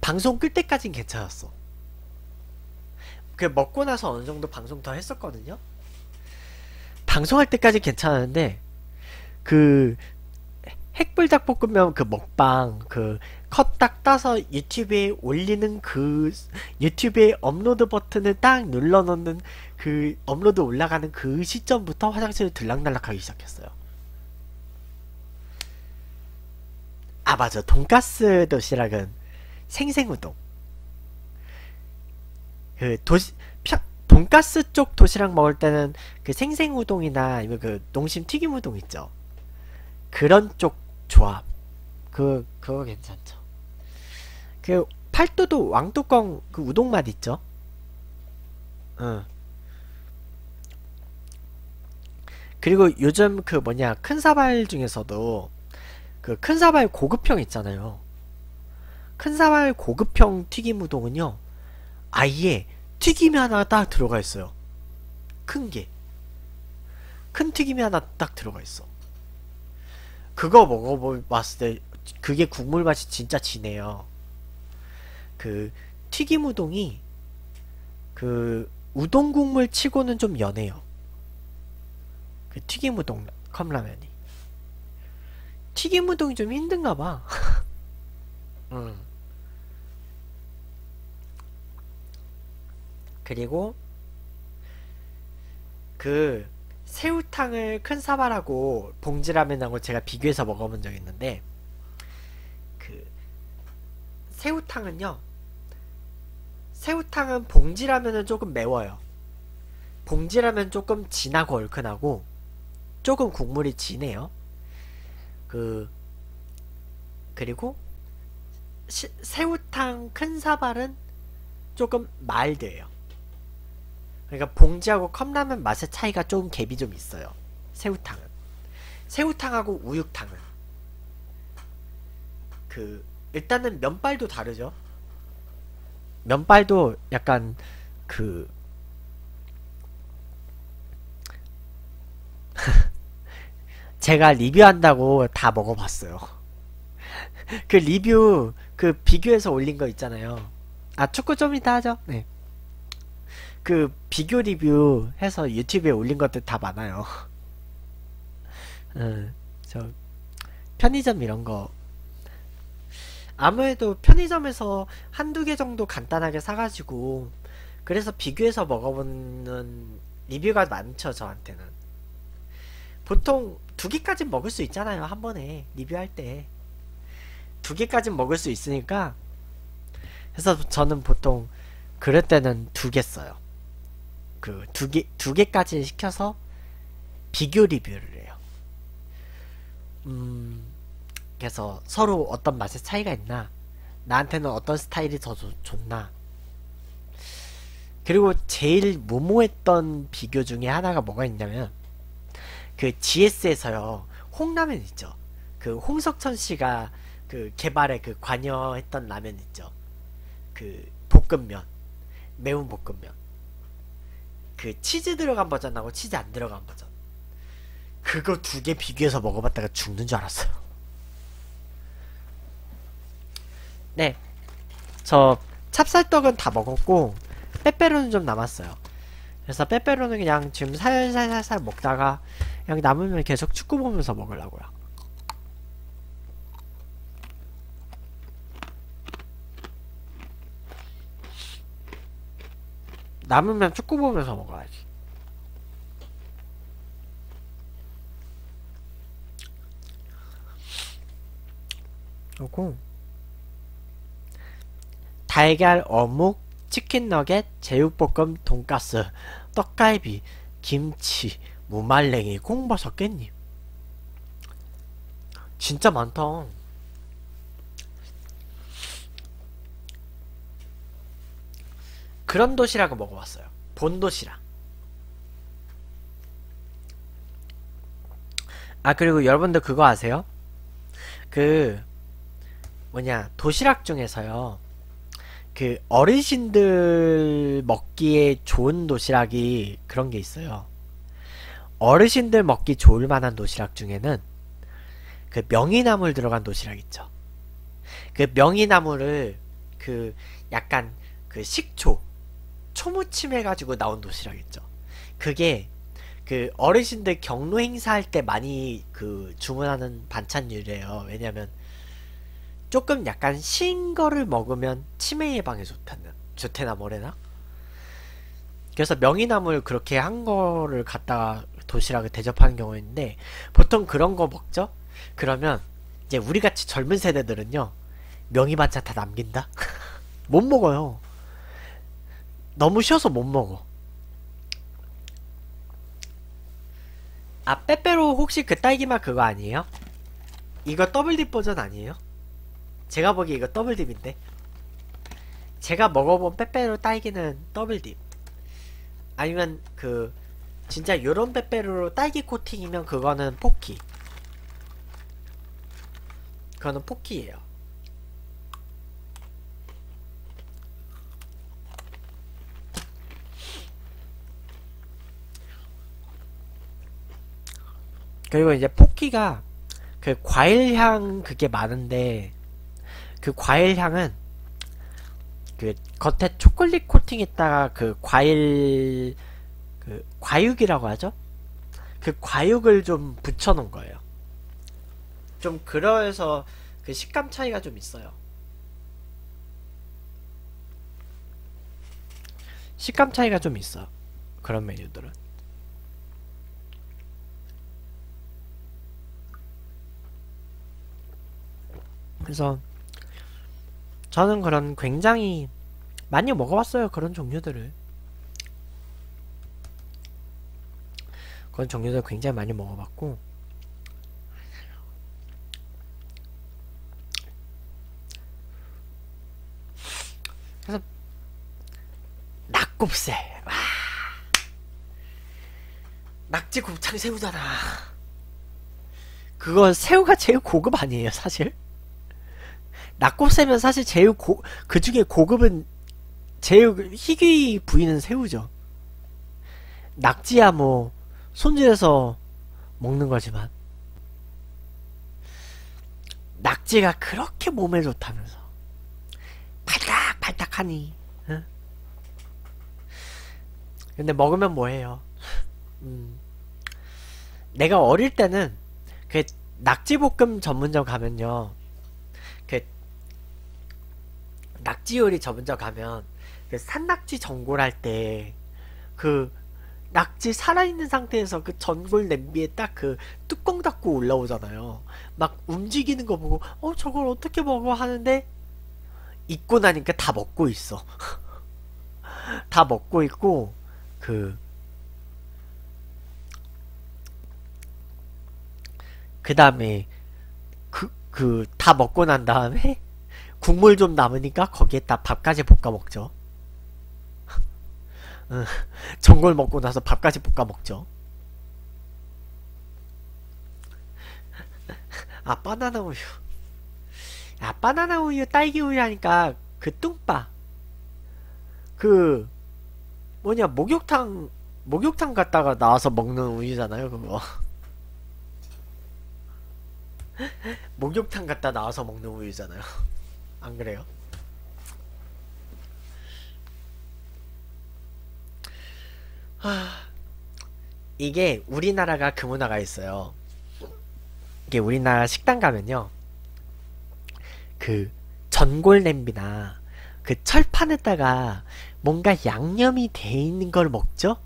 방송 끌 때까진 괜찮았어. 그 먹고 나서 어느 정도 방송 더 했었거든요. 방송할 때까진 괜찮았는데, 그 핵불닭볶음면 그 먹방 그 컷 딱 따서 유튜브에 올리는 그 유튜브에 업로드 버튼을 딱 눌러놓는 그 업로드 올라가는 그 시점부터 화장실을 들락날락하기 시작했어요. 아 맞아, 돈가스 도시락은 생생우동. 그 돈가스 쪽 도시락 먹을 때는 그 생생우동이나 아니면 그 농심 튀김우동 있죠. 그런 쪽 조합. 그거 괜찮죠. 그 팔도도 왕뚜껑 그 우동 맛 있죠. 응. 그리고 요즘 그 뭐냐 큰사발 중에서도 그 큰사발 고급형 있잖아요. 큰사발 고급형 튀김우동은요 아예 튀김이 하나 딱 들어가 있어요. 큰 게, 큰 튀김이 하나 딱 들어가 있어. 그거 먹어봤을 때 그게 국물 맛이 진짜 진해요. 그 튀김우동이 그 우동 국물 치고는 좀 연해요. 그 튀김우동 컵라면이. 튀김우동이 좀 힘든가봐. 그리고 그 새우탕을 큰사발하고 봉지라면하고 제가 비교해서 먹어본 적이 있는데, 그 새우탕은요, 새우탕은 봉지라면은 조금 매워요. 봉지라면 조금 진하고 얼큰하고 조금 국물이 진해요. 그리고 새우탕 큰사발은 조금 마일드예요. 그러니까 봉지하고 컵라면 맛의 차이가 좀 갭이 좀 있어요. 새우탕하고 우육탕은 그 일단은 면발도 다르죠. 면발도 약간 그 제가 리뷰한다고 다 먹어봤어요. 그 리뷰 그 비교해서 올린 거 있잖아요. 아, 축구 좀 이따 하죠. 네. 그 비교 리뷰 해서 유튜브에 올린 것들 다 많아요. 저 편의점 이런 거 아무래도 편의점에서 한두 개 정도 간단하게 사가지고 그래서 비교해서 먹어보는 리뷰가 많죠. 저한테는 보통 두 개까지 먹을 수 있잖아요. 한 번에 리뷰할 때 두 개까지 먹을 수 있으니까. 그래서 저는 보통 그럴 때는 두 개 써요. 그 두 개까지 시켜서 비교 리뷰를 해요. 그래서 서로 어떤 맛의 차이가 있나, 나한테는 어떤 스타일이 더 좋나. 그리고 제일 무모했던 비교 중에 하나가 뭐가 있냐면, 그 GS에서요 홍라면 있죠. 그 홍석천 씨가 그 개발에 그 관여했던 라면 있죠. 그 볶음면, 매운 볶음면. 그 치즈 들어간 버전하고 치즈 안 들어간 버전, 그거 두 개 비교해서 먹어봤다가 죽는 줄 알았어요. 네, 저 찹쌀떡은 다 먹었고 빼빼로는 좀 남았어요. 그래서 빼빼로는 그냥 지금 살살살살 먹다가 그냥 남으면 계속 축구 보면서 먹으려고요. 남으면 축구 보면서 먹어야지. 그리고 달걀, 어묵, 치킨 너겟, 제육볶음, 돈가스, 떡갈비, 김치, 무말랭이, 콩버섯, 깻잎. 진짜 많다. 그런 도시락을 먹어봤어요. 본도시락. 아, 그리고 여러분들 그거 아세요? 그 뭐냐 도시락 중에서요 그 어르신들 먹기에 좋은 도시락이 그런 게 있어요. 어르신들 먹기 좋을 만한 도시락 중에는 그 명이나물 들어간 도시락 있죠. 그 명이나물을 그 약간 그 식초 초무침 해가지고 나온 도시락 있죠. 그게 그 어르신들 경로 행사할 때 많이 그 주문하는 반찬류래요. 왜냐면 조금 약간 신 거를 먹으면 치매 예방에 좋대나 뭐래나. 그래서 명이나물 그렇게 한 거를 갖다가 도시락을 대접하는 경우인데, 보통 그런 거 먹죠? 그러면 이제 우리같이 젊은 세대들은요 명이반찬 다 남긴다? 못 먹어요. 너무 쉬워서 못 먹어. 아, 빼빼로 혹시 그 딸기맛 그거 아니에요? 이거 더블딥 버전 아니에요? 제가 보기에 이거 더블딥인데, 제가 먹어본 빼빼로 딸기는 더블딥 아니면 그 진짜 요런 빼빼로로 딸기 코팅이면 그거는 포키. 그거는 포키예요. 그리고 이제 포키가 그 과일향 그게 많은데, 그 과일향은 그 겉에 초콜릿 코팅에다가 그 과일 그 과육이라고 하죠? 그 과육을 좀 붙여놓은 거예요. 좀 그래서 그 식감 차이가 좀 있어요. 식감 차이가 좀 있어, 그런 메뉴들은. 그래서 저는 그런 굉장히 많이 먹어봤어요, 그런 종류들을. 그런 종류들을 굉장히 많이 먹어봤고, 그래서 낙곱새, 와, 낙지 곱창 새우잖아. 그거 새우가 제일 고급 아니에요, 사실? 낙곱새면 사실 제일 그 중에 고급은, 제일 희귀 부위는 새우죠. 낙지야 뭐 손질해서 먹는 거지만, 낙지가 그렇게 몸에 좋다면서 발딱발딱하니, 응? 근데 먹으면 뭐해요. 내가 어릴 때는 그 낙지볶음 전문점 가면요, 낙지 요리 전문점 가면 그 산낙지 전골 할 때 그 낙지 살아있는 상태에서 그 전골 냄비에 딱 그 뚜껑 닫고 올라오잖아요. 막 움직이는 거 보고 저걸 어떻게 먹어 하는데, 잊고 나니까 다 먹고 있어. 다 먹고 있고, 그다음에 다 먹고 난 다음에 국물 좀 남으니까 거기에다 밥까지 볶아 먹죠. 전골 먹고 나서 밥까지 볶아 먹죠. 아, 바나나 우유. 아, 바나나 우유, 딸기 우유 하니까 그 뚱빠. 그 뭐냐, 목욕탕 갔다가 나와서 먹는 우유잖아요, 그거. 목욕탕 갔다 나와서 먹는 우유잖아요. 안 그래요? 하... 이게 우리나라가 그 문화가 있어요. 이게 우리나라 식당 가면요, 그 전골 냄비나 그 철판에다가 뭔가 양념이 돼 있는 걸 먹죠?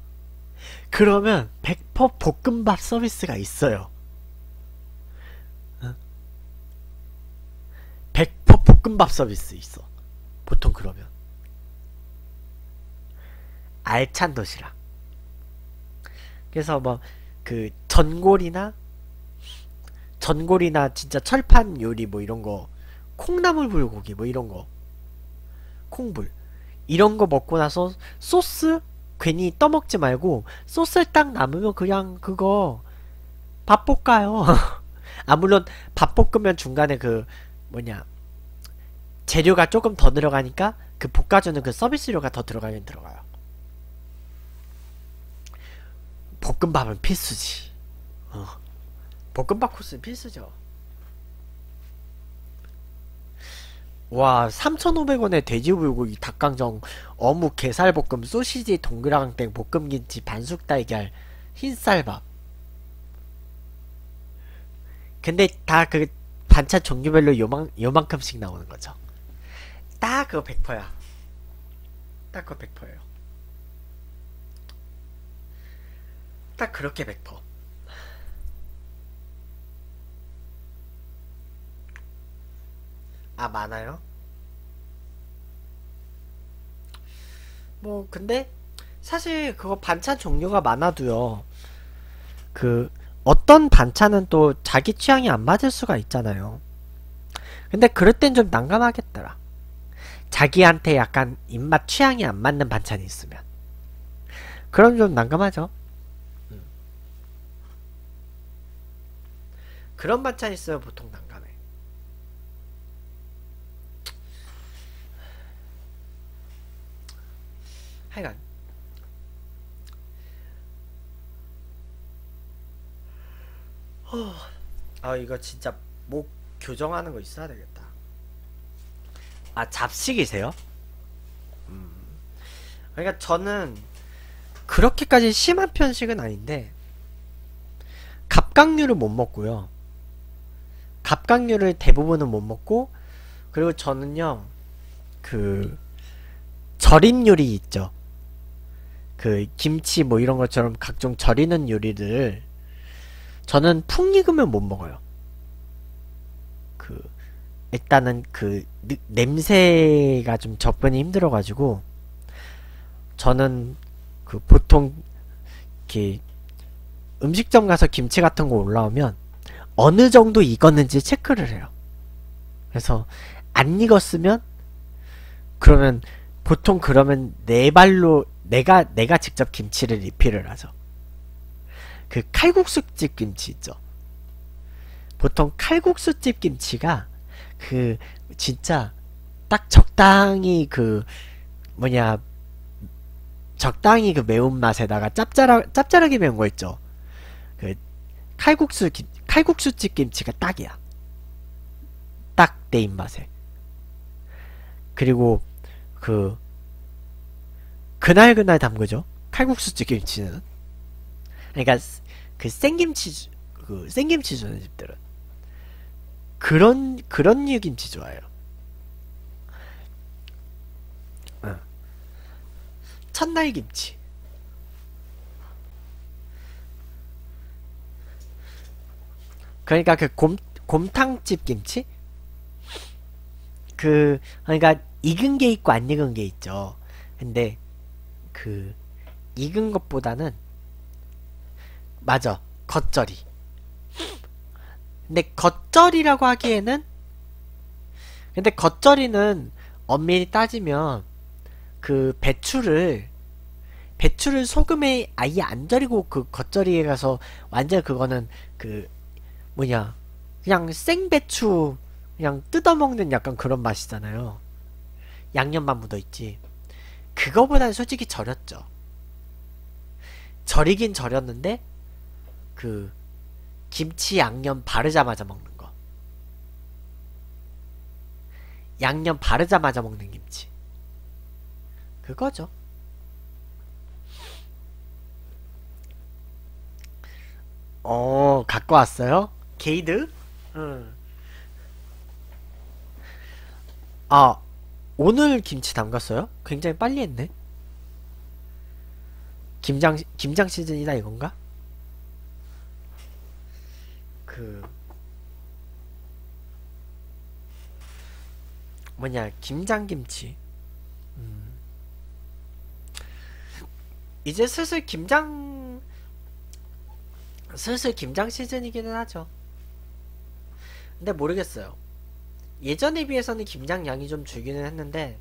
그러면 100% 볶음밥 서비스가 있어요. 100% 볶음밥 서비스 있어, 보통. 그러면 알찬 도시락. 그래서 뭐 그 전골이나 진짜 철판 요리 뭐 이런거, 콩나물 불고기 뭐 이런거, 콩불 이런거 먹고 나서 소스 괜히 떠먹지 말고 소스 딱 남으면 그냥 그거 밥 볶아요. 아, 물론 밥 볶으면 중간에 그 뭐냐, 재료가 조금 더 들어가니까 그 볶아주는 그 서비스료가 더 들어가긴 들어가요. 볶음밥은 필수지. 볶음밥 코스는 필수죠. 와, 3,500원에 돼지불고기, 닭강정, 어묵, 게살볶음, 소시지, 동그랑땡, 볶음김치, 반숙달걀, 흰쌀밥. 근데 다 그 반찬 종류별로 요만큼씩 나오는 거죠. 딱 그거 100%야. 딱 그거 100%예요. 딱 그렇게 100%. 아, 많아요? 뭐 근데 사실 그거 반찬 종류가 많아도요, 그 어떤 반찬은 또 자기 취향이 안 맞을 수가 있잖아요. 근데 그럴 땐 좀 난감하겠더라. 자기한테 약간 입맛 취향이 안 맞는 반찬이 있으면 그럼 좀 난감하죠. 그런 반찬이 있으면 보통 난감해. 하여간 아, 이거 진짜 목 교정하는 거 있어야 되겠다. 아, 잡식이세요? 그러니까 저는 그렇게까지 심한 편식은 아닌데 갑각류를 못 먹고요. 갑각류를 대부분은 못 먹고, 그리고 저는요 그 절임 요리 있죠. 그 김치 뭐 이런 것처럼 각종 절이는 요리를 저는 푹 익으면 못 먹어요. 그 일단은 그 냄새가 좀 접근이 힘들어가지고 저는 그 보통 이렇게 음식점 가서 김치 같은 거 올라오면 어느 정도 익었는지 체크를 해요. 그래서 안 익었으면 그러면 보통 그러면 내 발로 내가 직접 김치를 리필을 하죠. 그 칼국수집 김치 있죠. 보통 칼국수집 김치가 그 진짜 딱 적당히 그 뭐냐 적당히 그 매운맛에다가 짭짤하게 매운 거 있죠. 그 칼국수집 김치가 딱이야. 딱 내 입맛에. 그리고 그 그날그날 담그죠. 칼국수집 김치는. 그러니까 그 생김치 주는 집들은 그런 류 김치 좋아해요. 첫날 김치. 그러니까 그 곰탕집 김치? 그러니까 익은 게 있고 안 익은 게 있죠. 근데 그 익은 것보다는 맞아, 겉절이. 근데 겉절이라고 하기에는, 근데 겉절이는 엄밀히 따지면 그 배추를 소금에 아예 안 절이고 그 겉절이에 가서 완전 그거는 그 뭐냐 그냥 생배추 그냥 뜯어먹는 약간 그런 맛이잖아요. 양념만 묻어있지. 그거보단 솔직히 절였죠. 절이긴 절였는데 그 김치 양념 바르자마자 먹는 거. 양념 바르자마자 먹는 김치. 그거죠. 갖고 왔어요? 게이드? 아, 오늘 김치 담갔어요? 굉장히 빨리 했네. 김장 시즌이다 이건가? 그 뭐냐 김장김치. 이제 슬슬 김장 시즌이기는 하죠. 근데 모르겠어요. 예전에 비해서는 김장 양이 좀 줄기는 했는데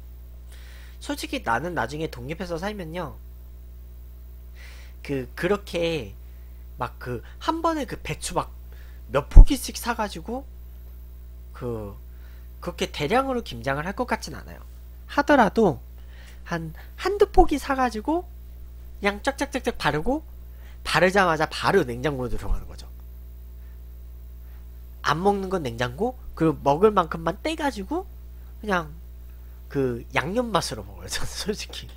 솔직히 나는 나중에 독립해서 살면요 그렇게 막 그 한 번에 그 배추 막 몇 포기씩 사가지고 그렇게 대량으로 김장을 할 것 같진 않아요. 하더라도 한두 포기 사가지고 그냥 쫙쫙쫙쫙 바르고 바르자마자 바로 냉장고에 들어가는 거죠. 안 먹는 건 냉장고, 그리고 먹을 만큼만 떼가지고 그냥 그 양념 맛으로 먹어요. 저는 솔직히.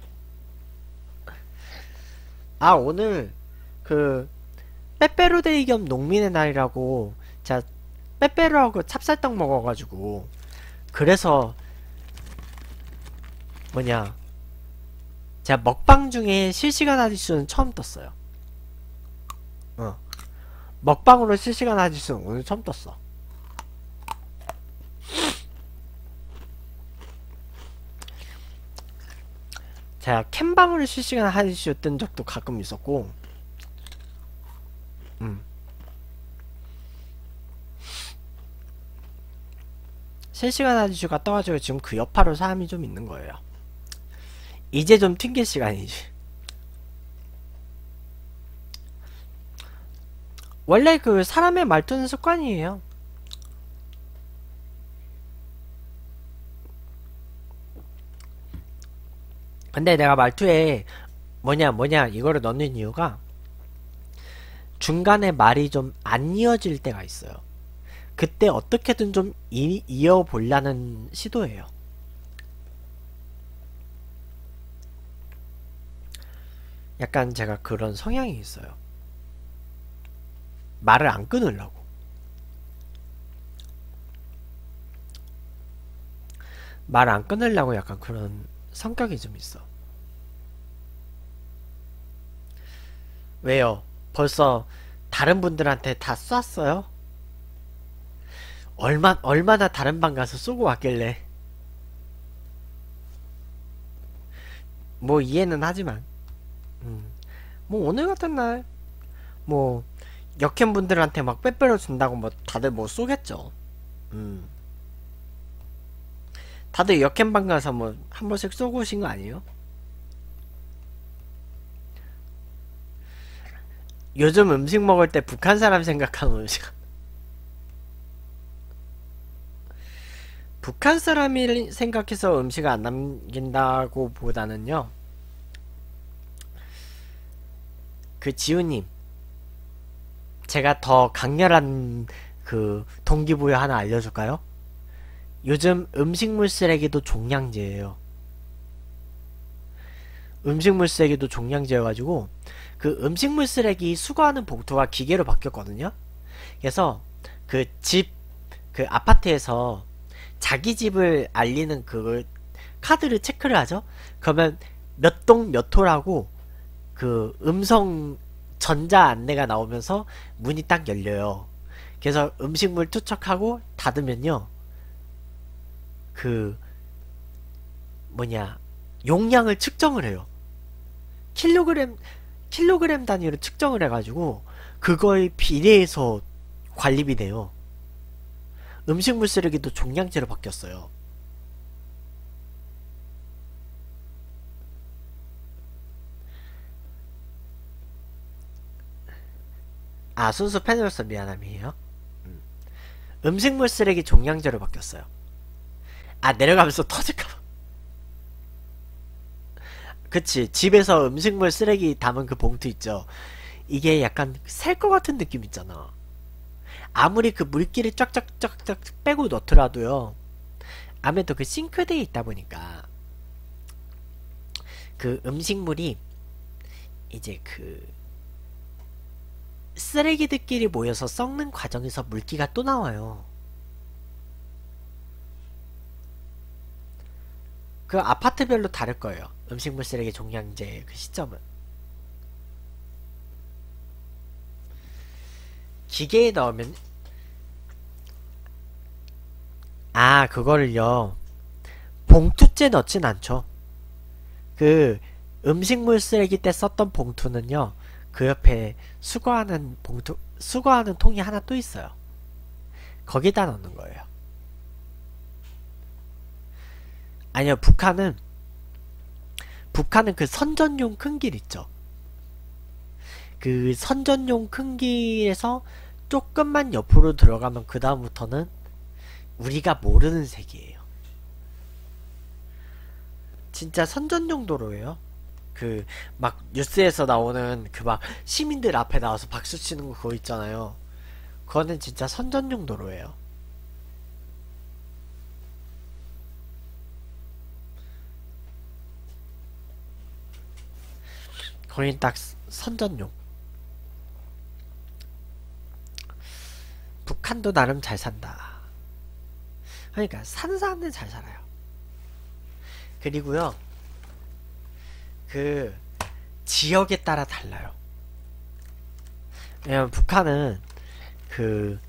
아, 오늘 그 빼빼로데이 겸 농민의 날이라고 제가 빼빼로하고 찹쌀떡 먹어가지고 그래서 뭐냐 제가 먹방 중에 실시간 하디수는 처음 떴어요. 먹방으로 실시간 하디수는 오늘 처음 떴어. 제가 캔방을 실시간 하이쇼였던 적도 가끔 있었고, 실시간 하이쇼가 떠가지고 지금 그 여파로 사람이 좀 있는 거예요. 이제 좀 튕길 시간이지. 원래 그 사람의 말투는 습관이에요. 근데 내가 말투에 뭐냐 이거를 넣는 이유가 중간에 말이 좀 안 이어질 때가 있어요. 그때 어떻게든 좀 이어보려는 시도예요. 약간 제가 그런 성향이 있어요. 말을 안 끊으려고. 말 안 끊으려고 약간 그런 성격이 좀 있어. 왜요? 벌써 다른 분들한테 다 쐈어요? 얼마나 다른 방 가서 쏘고 왔길래. 뭐 이해는 하지만 뭐 오늘 같은 날 뭐 역캠 분들한테 막 빼빼로 준다고 뭐 다들 뭐 쏘겠죠. 다들 역캠방 가서 뭐 한 번씩 쏘고 오신 거 아니에요? 요즘 음식 먹을 때 북한 사람 생각하는 음식. 북한 사람이 생각해서 음식을 안 남긴다고 보다는요. 그 지우님, 제가 더 강렬한 그 동기부여 하나 알려줄까요? 요즘 음식물 쓰레기도 종량제예요. 음식물 쓰레기도 종량제여가지고 그 음식물 쓰레기 수거하는 봉투가 기계로 바뀌었거든요. 그래서 그 집, 그 아파트에서 자기 집을 알리는 그 카드를 체크를 하죠. 그러면 몇 동 몇 호라고 그 음성 전자 안내가 나오면서 문이 딱 열려요. 그래서 음식물 투척하고 닫으면요, 그 뭐냐 용량을 측정을 해요. 킬로그램 단위로 측정을 해가지고 그거에 비례해서 관리비 돼요. 음식물 쓰레기도 종량제로 바뀌었어요. 아, 순수 팬으로서 미안함이에요. 음식물 쓰레기 종량제로 바뀌었어요. 아, 내려가면서 터질까봐. 그치, 집에서 음식물 쓰레기 담은 그 봉투 있죠. 이게 약간 셀 것 같은 느낌 있잖아. 아무리 그 물기를 쫙쫙쫙쫙 빼고 넣더라도요, 아무래도 그 싱크대에 있다 보니까 그 음식물이 이제 그 쓰레기들끼리 모여서 썩는 과정에서 물기가 또 나와요. 그 아파트별로 다를 거예요. 음식물 쓰레기 종량제 그 시점은. 기계에 넣으면, 아, 그거를요, 봉투째 넣진 않죠. 그 음식물 쓰레기 때 썼던 봉투는요, 그 옆에 수거하는 봉투, 수거하는 통이 하나 또 있어요. 거기다 넣는 거예요. 아니요, 북한은 그 선전용 큰 길 있죠. 그 선전용 큰 길에서 조금만 옆으로 들어가면 그 다음부터는 우리가 모르는 세계예요. 진짜 선전용 도로예요. 그 막 뉴스에서 나오는 그 막 시민들 앞에 나와서 박수 치는 거 그거 있잖아요. 그거는 진짜 선전용 도로예요. 거긴 딱 선전용. 북한도 나름 잘 산다. 그러니까 사는 사람들은 잘 살아요. 그리고요, 그 지역에 따라 달라요. 왜냐면 북한은 그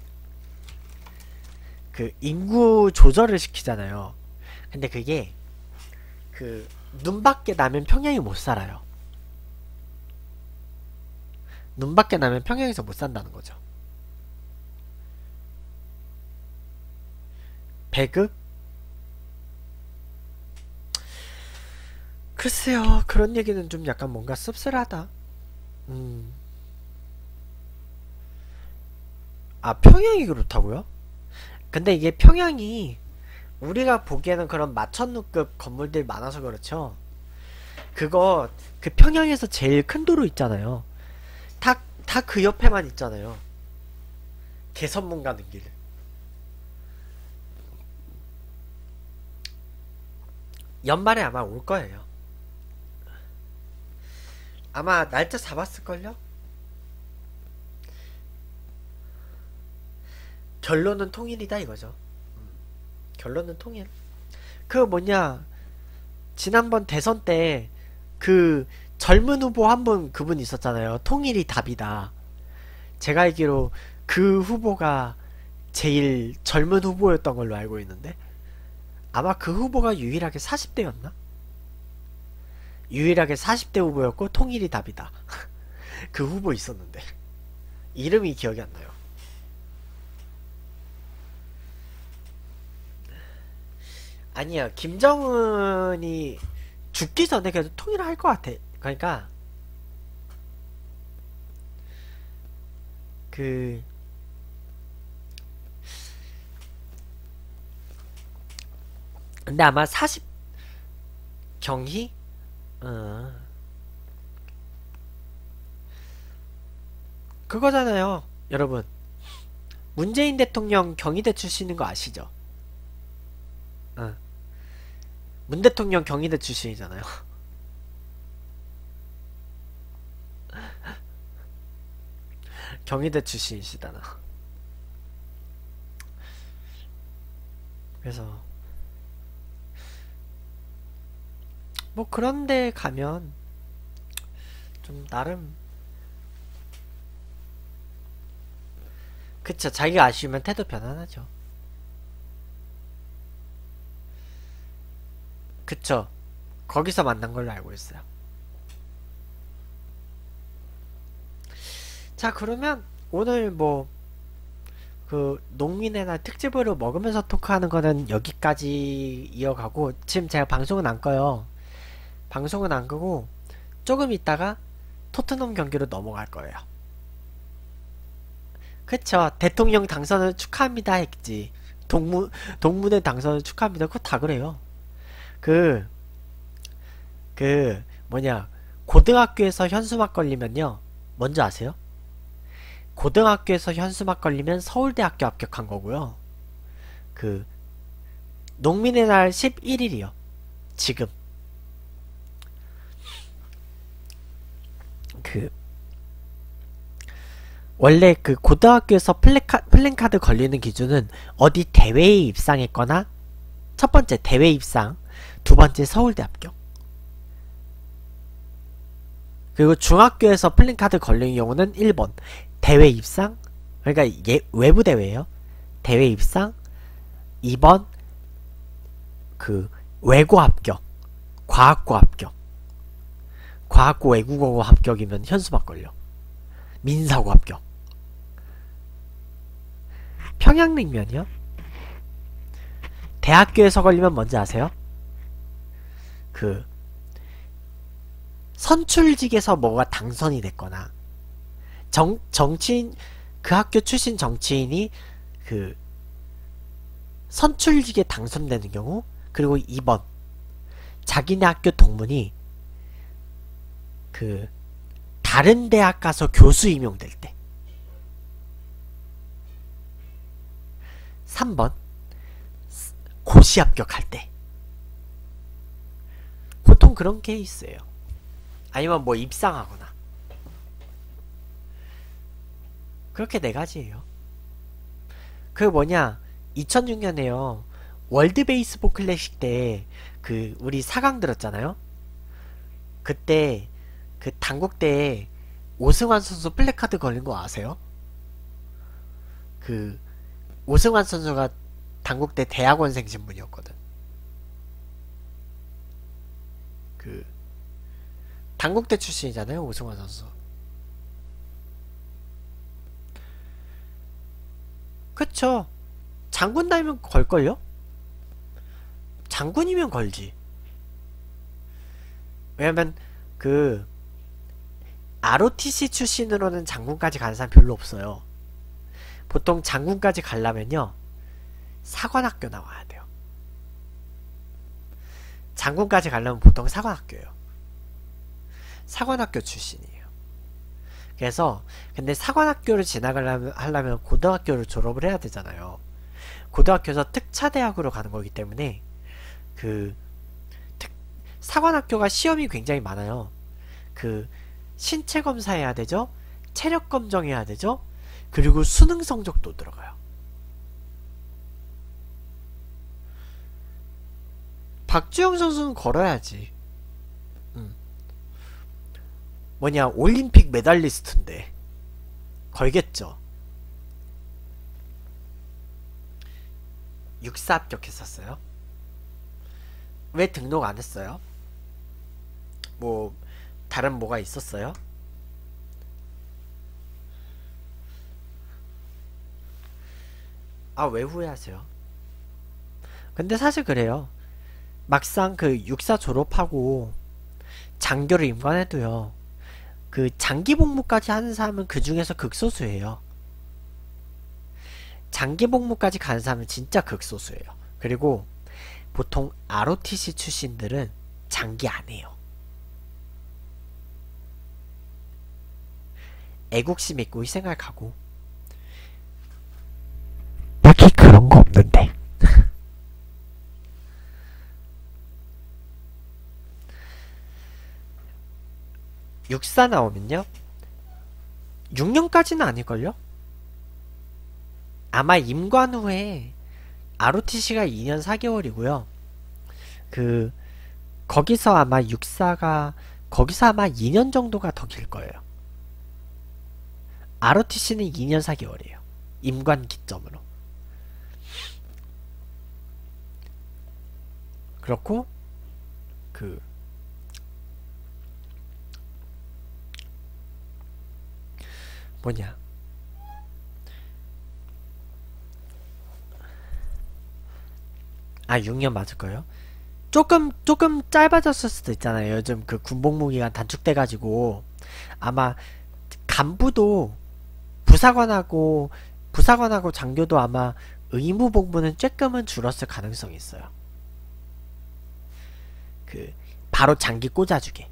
인구 조절을 시키잖아요. 근데 그게 그 눈밖에 나면 평양이 못 살아요. 눈밖에 나면 평양에서 못 산다는 거죠. 배급? 글쎄요, 그런 얘기는 좀 약간 뭔가 씁쓸하다. 아, 평양이 그렇다고요? 근데 이게 평양이 우리가 보기에는 그런 마천루급 건물들이 많아서 그렇죠. 그거 그 평양에서 제일 큰 도로 있잖아요. 다 그 옆에만 있잖아요. 개선문 가는 길. 연말에 아마 올 거예요. 아마 날짜 잡았을걸요? 결론은 통일이다 이거죠. 결론은 통일. 그 뭐냐, 지난번 대선 때 그 젊은 후보 한 분, 그분 있었잖아요. 통일이 답이다. 제가 알기로 그 후보가 제일 젊은 후보였던 걸로 알고 있는데, 아마 그 후보가 유일하게 40대였나? 유일하게 40대 후보였고 통일이 답이다. 그 후보 있었는데 이름이 기억이 안 나요. 아니야, 김정은이 죽기 전에 그래도 통일을 할 것 같아. 그러니까 그 근데 아마 40 경희? 그거잖아요, 여러분. 문재인 대통령 경희대 출신인 거 아시죠? 문 대통령 경희대 출신이잖아요. 경희대 출신이시잖아. 그래서 뭐 그런데 가면 좀 나름, 그쵸, 자기가 아쉬우면 태도 변환하죠. 그쵸, 거기서 만난 걸로 알고 있어요. 자, 그러면 오늘 뭐 그 농민의 날 특집으로 먹으면서 토크하는 거는 여기까지 이어가고, 지금 제가 방송은 안 꺼요. 방송은 안 끄고 조금 있다가 토트넘 경기로 넘어갈 거예요. 그쵸, 대통령 당선을 축하합니다 했지. 동문의 당선을 축하합니다. 그거 다 그래요. 그 뭐냐, 고등학교에서 현수막 걸리면요, 뭔지 아세요? 고등학교에서 현수막 걸리면 서울대학교 합격한 거고요. 그 농민의 날 11일이요 지금. 그 원래 그 고등학교에서 플랜카드 걸리는 기준은 어디 대회에 입상했거나, 첫 번째 대회 입상, 두 번째 서울대 합격. 그리고 중학교에서 플랜카드 걸리는 경우는 1번 대회 입상, 그러니까 외부 대회예요. 대회 입상. 2번 그 외고 합격, 과학고 합격. 과학고 외국어 합격이면 현수막 걸려. 민사고 합격. 평양냉면이요? 대학교에서 걸리면 뭔지 아세요? 그 선출직에서 뭐가 당선이 됐거나, 정치인, 그 학교 출신 정치인이 그 선출직에 당선되는 경우. 그리고 2번 자기네 학교 동문이 그 다른 대학 가서 교수 임용될 때. 3번 고시 합격할 때. 보통 그런 케이스예요. 아니면 뭐 입상하거나. 그렇게 4가지예요. 그 뭐냐, 2006년에요 월드 베이스볼 클래식 때 그 우리 4강 들었잖아요. 그때 그 당국대에 오승환 선수 플래카드 걸린 거 아세요? 그 오승환 선수가 당국대 대학원생 신분이었거든. 그 단국대 출신이잖아요, 오승환 선수. 그쵸? 장군 달면 걸걸요? 장군이면 걸지. 왜냐면 그 ROTC 출신으로는 장군까지 가는 사람 별로 없어요. 보통 장군까지 가려면요, 사관학교 나와야 돼요. 장군까지 가려면 보통 사관학교예요. 사관학교 출신이에요. 그래서 근데 사관학교를 지나가려면 고등학교를 졸업을 해야 되잖아요. 고등학교에서 특차대학으로 가는 거기 때문에 그 사관학교가 시험이 굉장히 많아요. 그 신체검사 해야 되죠, 체력검정 해야 되죠, 그리고 수능 성적도 들어가요. 박주영 선수는 걸어야지. 뭐냐, 올림픽 메달리스트인데 걸겠죠. 6사 합격했었어요. 왜 등록 안 했어요? 뭐 다른 뭐가 있었어요? 아, 왜 후회하세요? 근데 사실 그래요. 막상 그 육사 졸업하고 장교를 임관해도요, 그 장기 복무까지 하는 사람은 그 중에서 극소수예요. 장기 복무까지 가는 사람은 진짜 극소수예요. 그리고 보통 ROTC 출신들은 장기 안 해요. 애국심 있고 희생할까고 딱히 그런 거 없는데. 육사 나오면요, 6년까지는 아닐걸요? 아마 임관 후에 ROTC가 2년 4개월이고요 그 거기서 아마 육사가 거기서 아마 2년 정도가 더 길거예요. ROTC는 2년 4개월이에요 임관 기점으로. 그렇고 그 뭐냐, 아 6년 맞을거예요. 조금 짧아졌을 수도 있잖아요. 요즘 그 군복무 기간 단축돼 가지고 아마 간부도 부사관하고 장교도 아마 의무 복무는 조금은 줄었을 가능성이 있어요. 그 바로 장기 꽂아주게.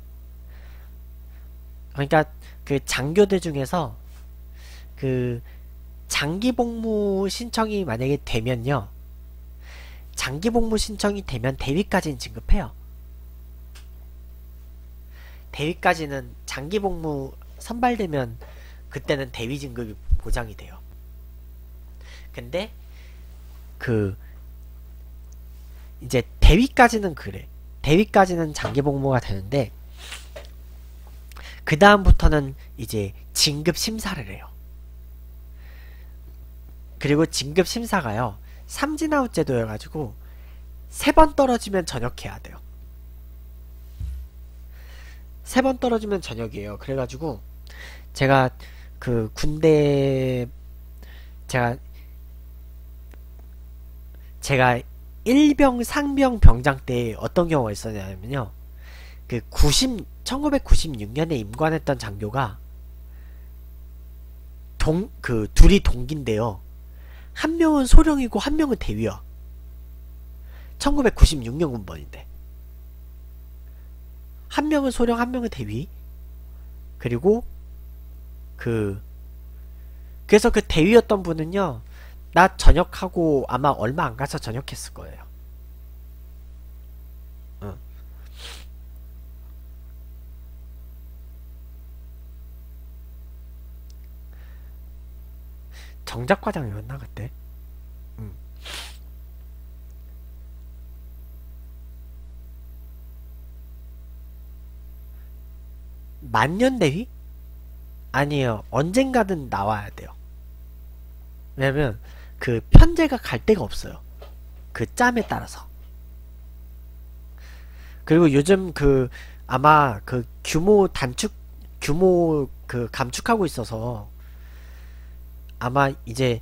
그러니까 그 장교들 중에서 그 장기 복무 신청이 만약에 되면요, 장기 복무 신청이 되면 대위까지는 진급해요. 대위까지는 장기 복무 선발되면 그때는 대위 진급이 보장이 돼요. 근데 그 이제 대위까지는 그래. 대위까지는 장기 복무가 되는데 그 다음부터는 이제 진급 심사를 해요. 그리고 진급 심사가요, 삼진아웃 제도여가지고 3번 떨어지면 전역해야 돼요. 3번 떨어지면 전역이에요. 그래가지고 제가 그 군대 제가 일병 상병 병장 때 어떤 경우가 있었냐면요, 그 1996년에 임관했던 장교가 그 둘이 동기인데요, 한 명은 소령이고 한 명은 대위야. 1996년 군번인데 한 명은 소령 한 명은 대위. 그리고 그래서 그 대위였던 분은요, 나 전역하고 아마 얼마 안 가서 전역했을 거예요. 정작과장이었나 그때? 만년대위? 아니에요. 언젠가든 나와야 돼요. 왜냐면 그 편제가 갈 데가 없어요. 그 짬에 따라서. 그리고 요즘 그 아마 그 규모 단축, 규모 그 감축하고 있어서 아마 이제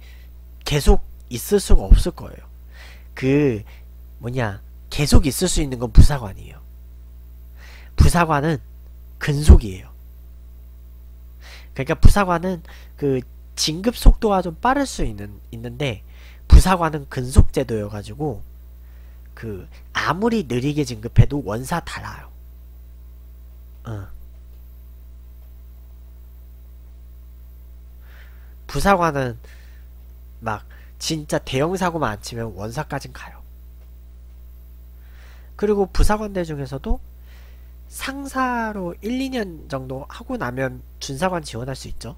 계속 있을 수가 없을 거예요. 그 뭐냐, 계속 있을 수 있는 건 부사관이에요. 부사관은 근속이에요. 그러니까 부사관은 그 진급 속도가 좀 빠를 수 있는데 부사관은 근속 제도여가지고 그 아무리 느리게 진급해도 원사 달아요. 부사관은 막 진짜 대형 사고만 안 치면 원사까진 가요. 그리고 부사관들 중에서도 상사로 1-2년 정도 하고 나면 준사관 지원할 수 있죠.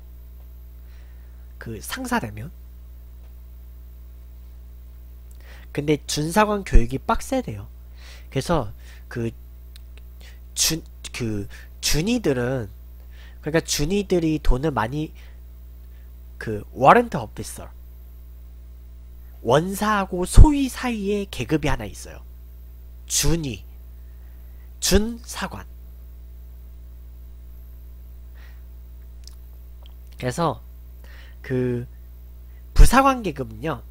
그 상사 되면. 근데 준사관 교육이 빡세대요. 그래서 준이들은, 그러니까 준이들이 돈을 많이, 그 워런트 오피서, 원사하고 소위 사이에 계급이 하나 있어요. 준이, 준사관. 그래서 그 부사관 계급은요,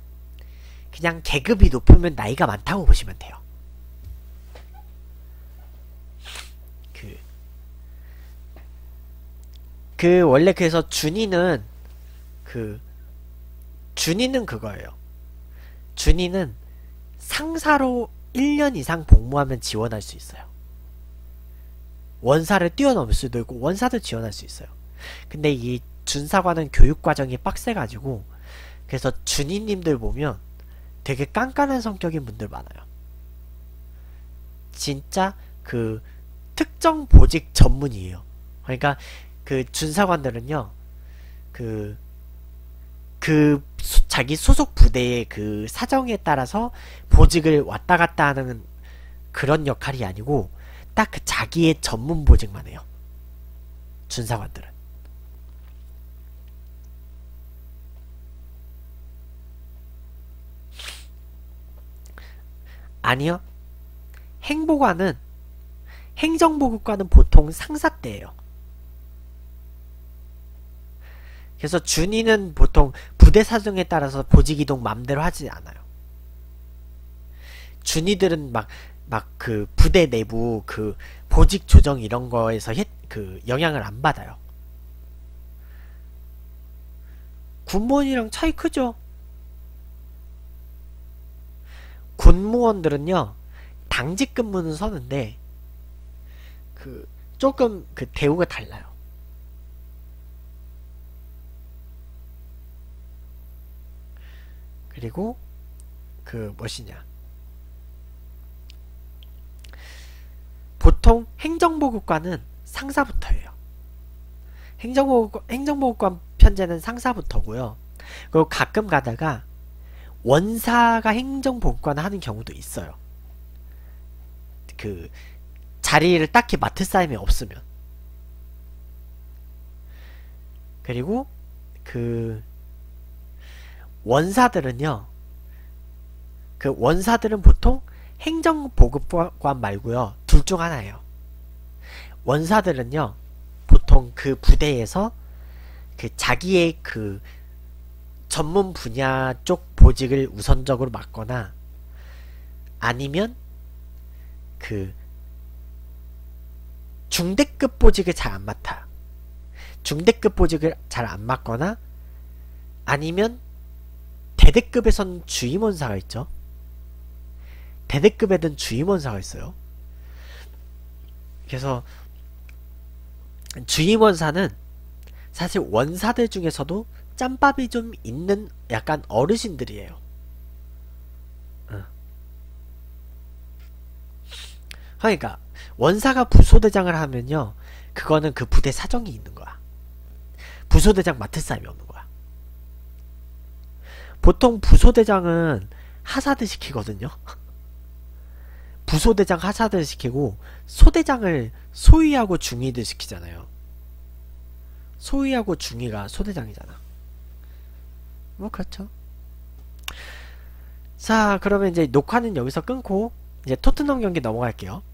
그냥 계급이 높으면 나이가 많다고 보시면 돼요. 그 원래 그래서 준이는 그거예요. 준이는 상사로 1년 이상 복무하면 지원할 수 있어요. 원사를 뛰어넘을 수도 있고 원사도 지원할 수 있어요. 근데 이 준사관은 교육과정이 빡세가지고, 그래서 준이님들 보면 되게 깐깐한 성격인 분들 많아요. 진짜 그 특정 보직 전문이에요. 그러니까 그 준사관들은요, 자기 소속 부대의 그 사정에 따라서 보직을 왔다 갔다 하는 그런 역할이 아니고 딱 그 자기의 전문 보직만 해요. 준사관들은. 아니요. 행보관은, 행정보급관은 보통 상사 때예요. 그래서 준이는 보통 부대 사정에 따라서 보직 이동 맘대로 하지 않아요. 준이들은 막 그 부대 내부 그 보직 조정 이런 거에서 그 영향을 안 받아요. 군무원이랑 차이 크죠? 군무원들은요, 당직 근무는 서는데 그 조금 그 대우가 달라요. 그리고 그 무엇이냐, 보통 행정보급관은 상사부터예요. 행정보급관 편제는 상사부터고요. 그리고 가끔 가다가 원사가 행정보급관을 하는 경우도 있어요. 그 자리를 딱히 맡을 사람이 없으면. 그리고 그 원사들은요, 그 원사들은 보통 행정보급관 말고요, 둘 중 하나예요. 원사들은요, 보통 그 부대에서 그 자기의 그 전문 분야 쪽 보직을 우선적으로 맡거나 아니면 그 중대급 보직을 잘 안 맡아. 중대급 보직을 잘 안 맡거나 아니면 대대급에선 주임원사가 있죠. 대대급에든 주임원사가 있어요. 그래서 주임원사는 사실 원사들 중에서도 짬밥이 좀 있는 약간 어르신들이에요. 그러니까 원사가 부소대장을 하면요, 그거는 그 부대 사정이 있는 거야. 부소대장 맡을 사람이 없는 거야. 보통 부소대장은 하사들 시키거든요. 부소대장 하사들 시키고 소대장을 소위하고 중위들 시키잖아요. 소위하고 중위가 소대장이잖아. 뭐 그렇죠. 자, 그러면 이제 녹화는 여기서 끊고 이제 토트넘 경기 넘어갈게요.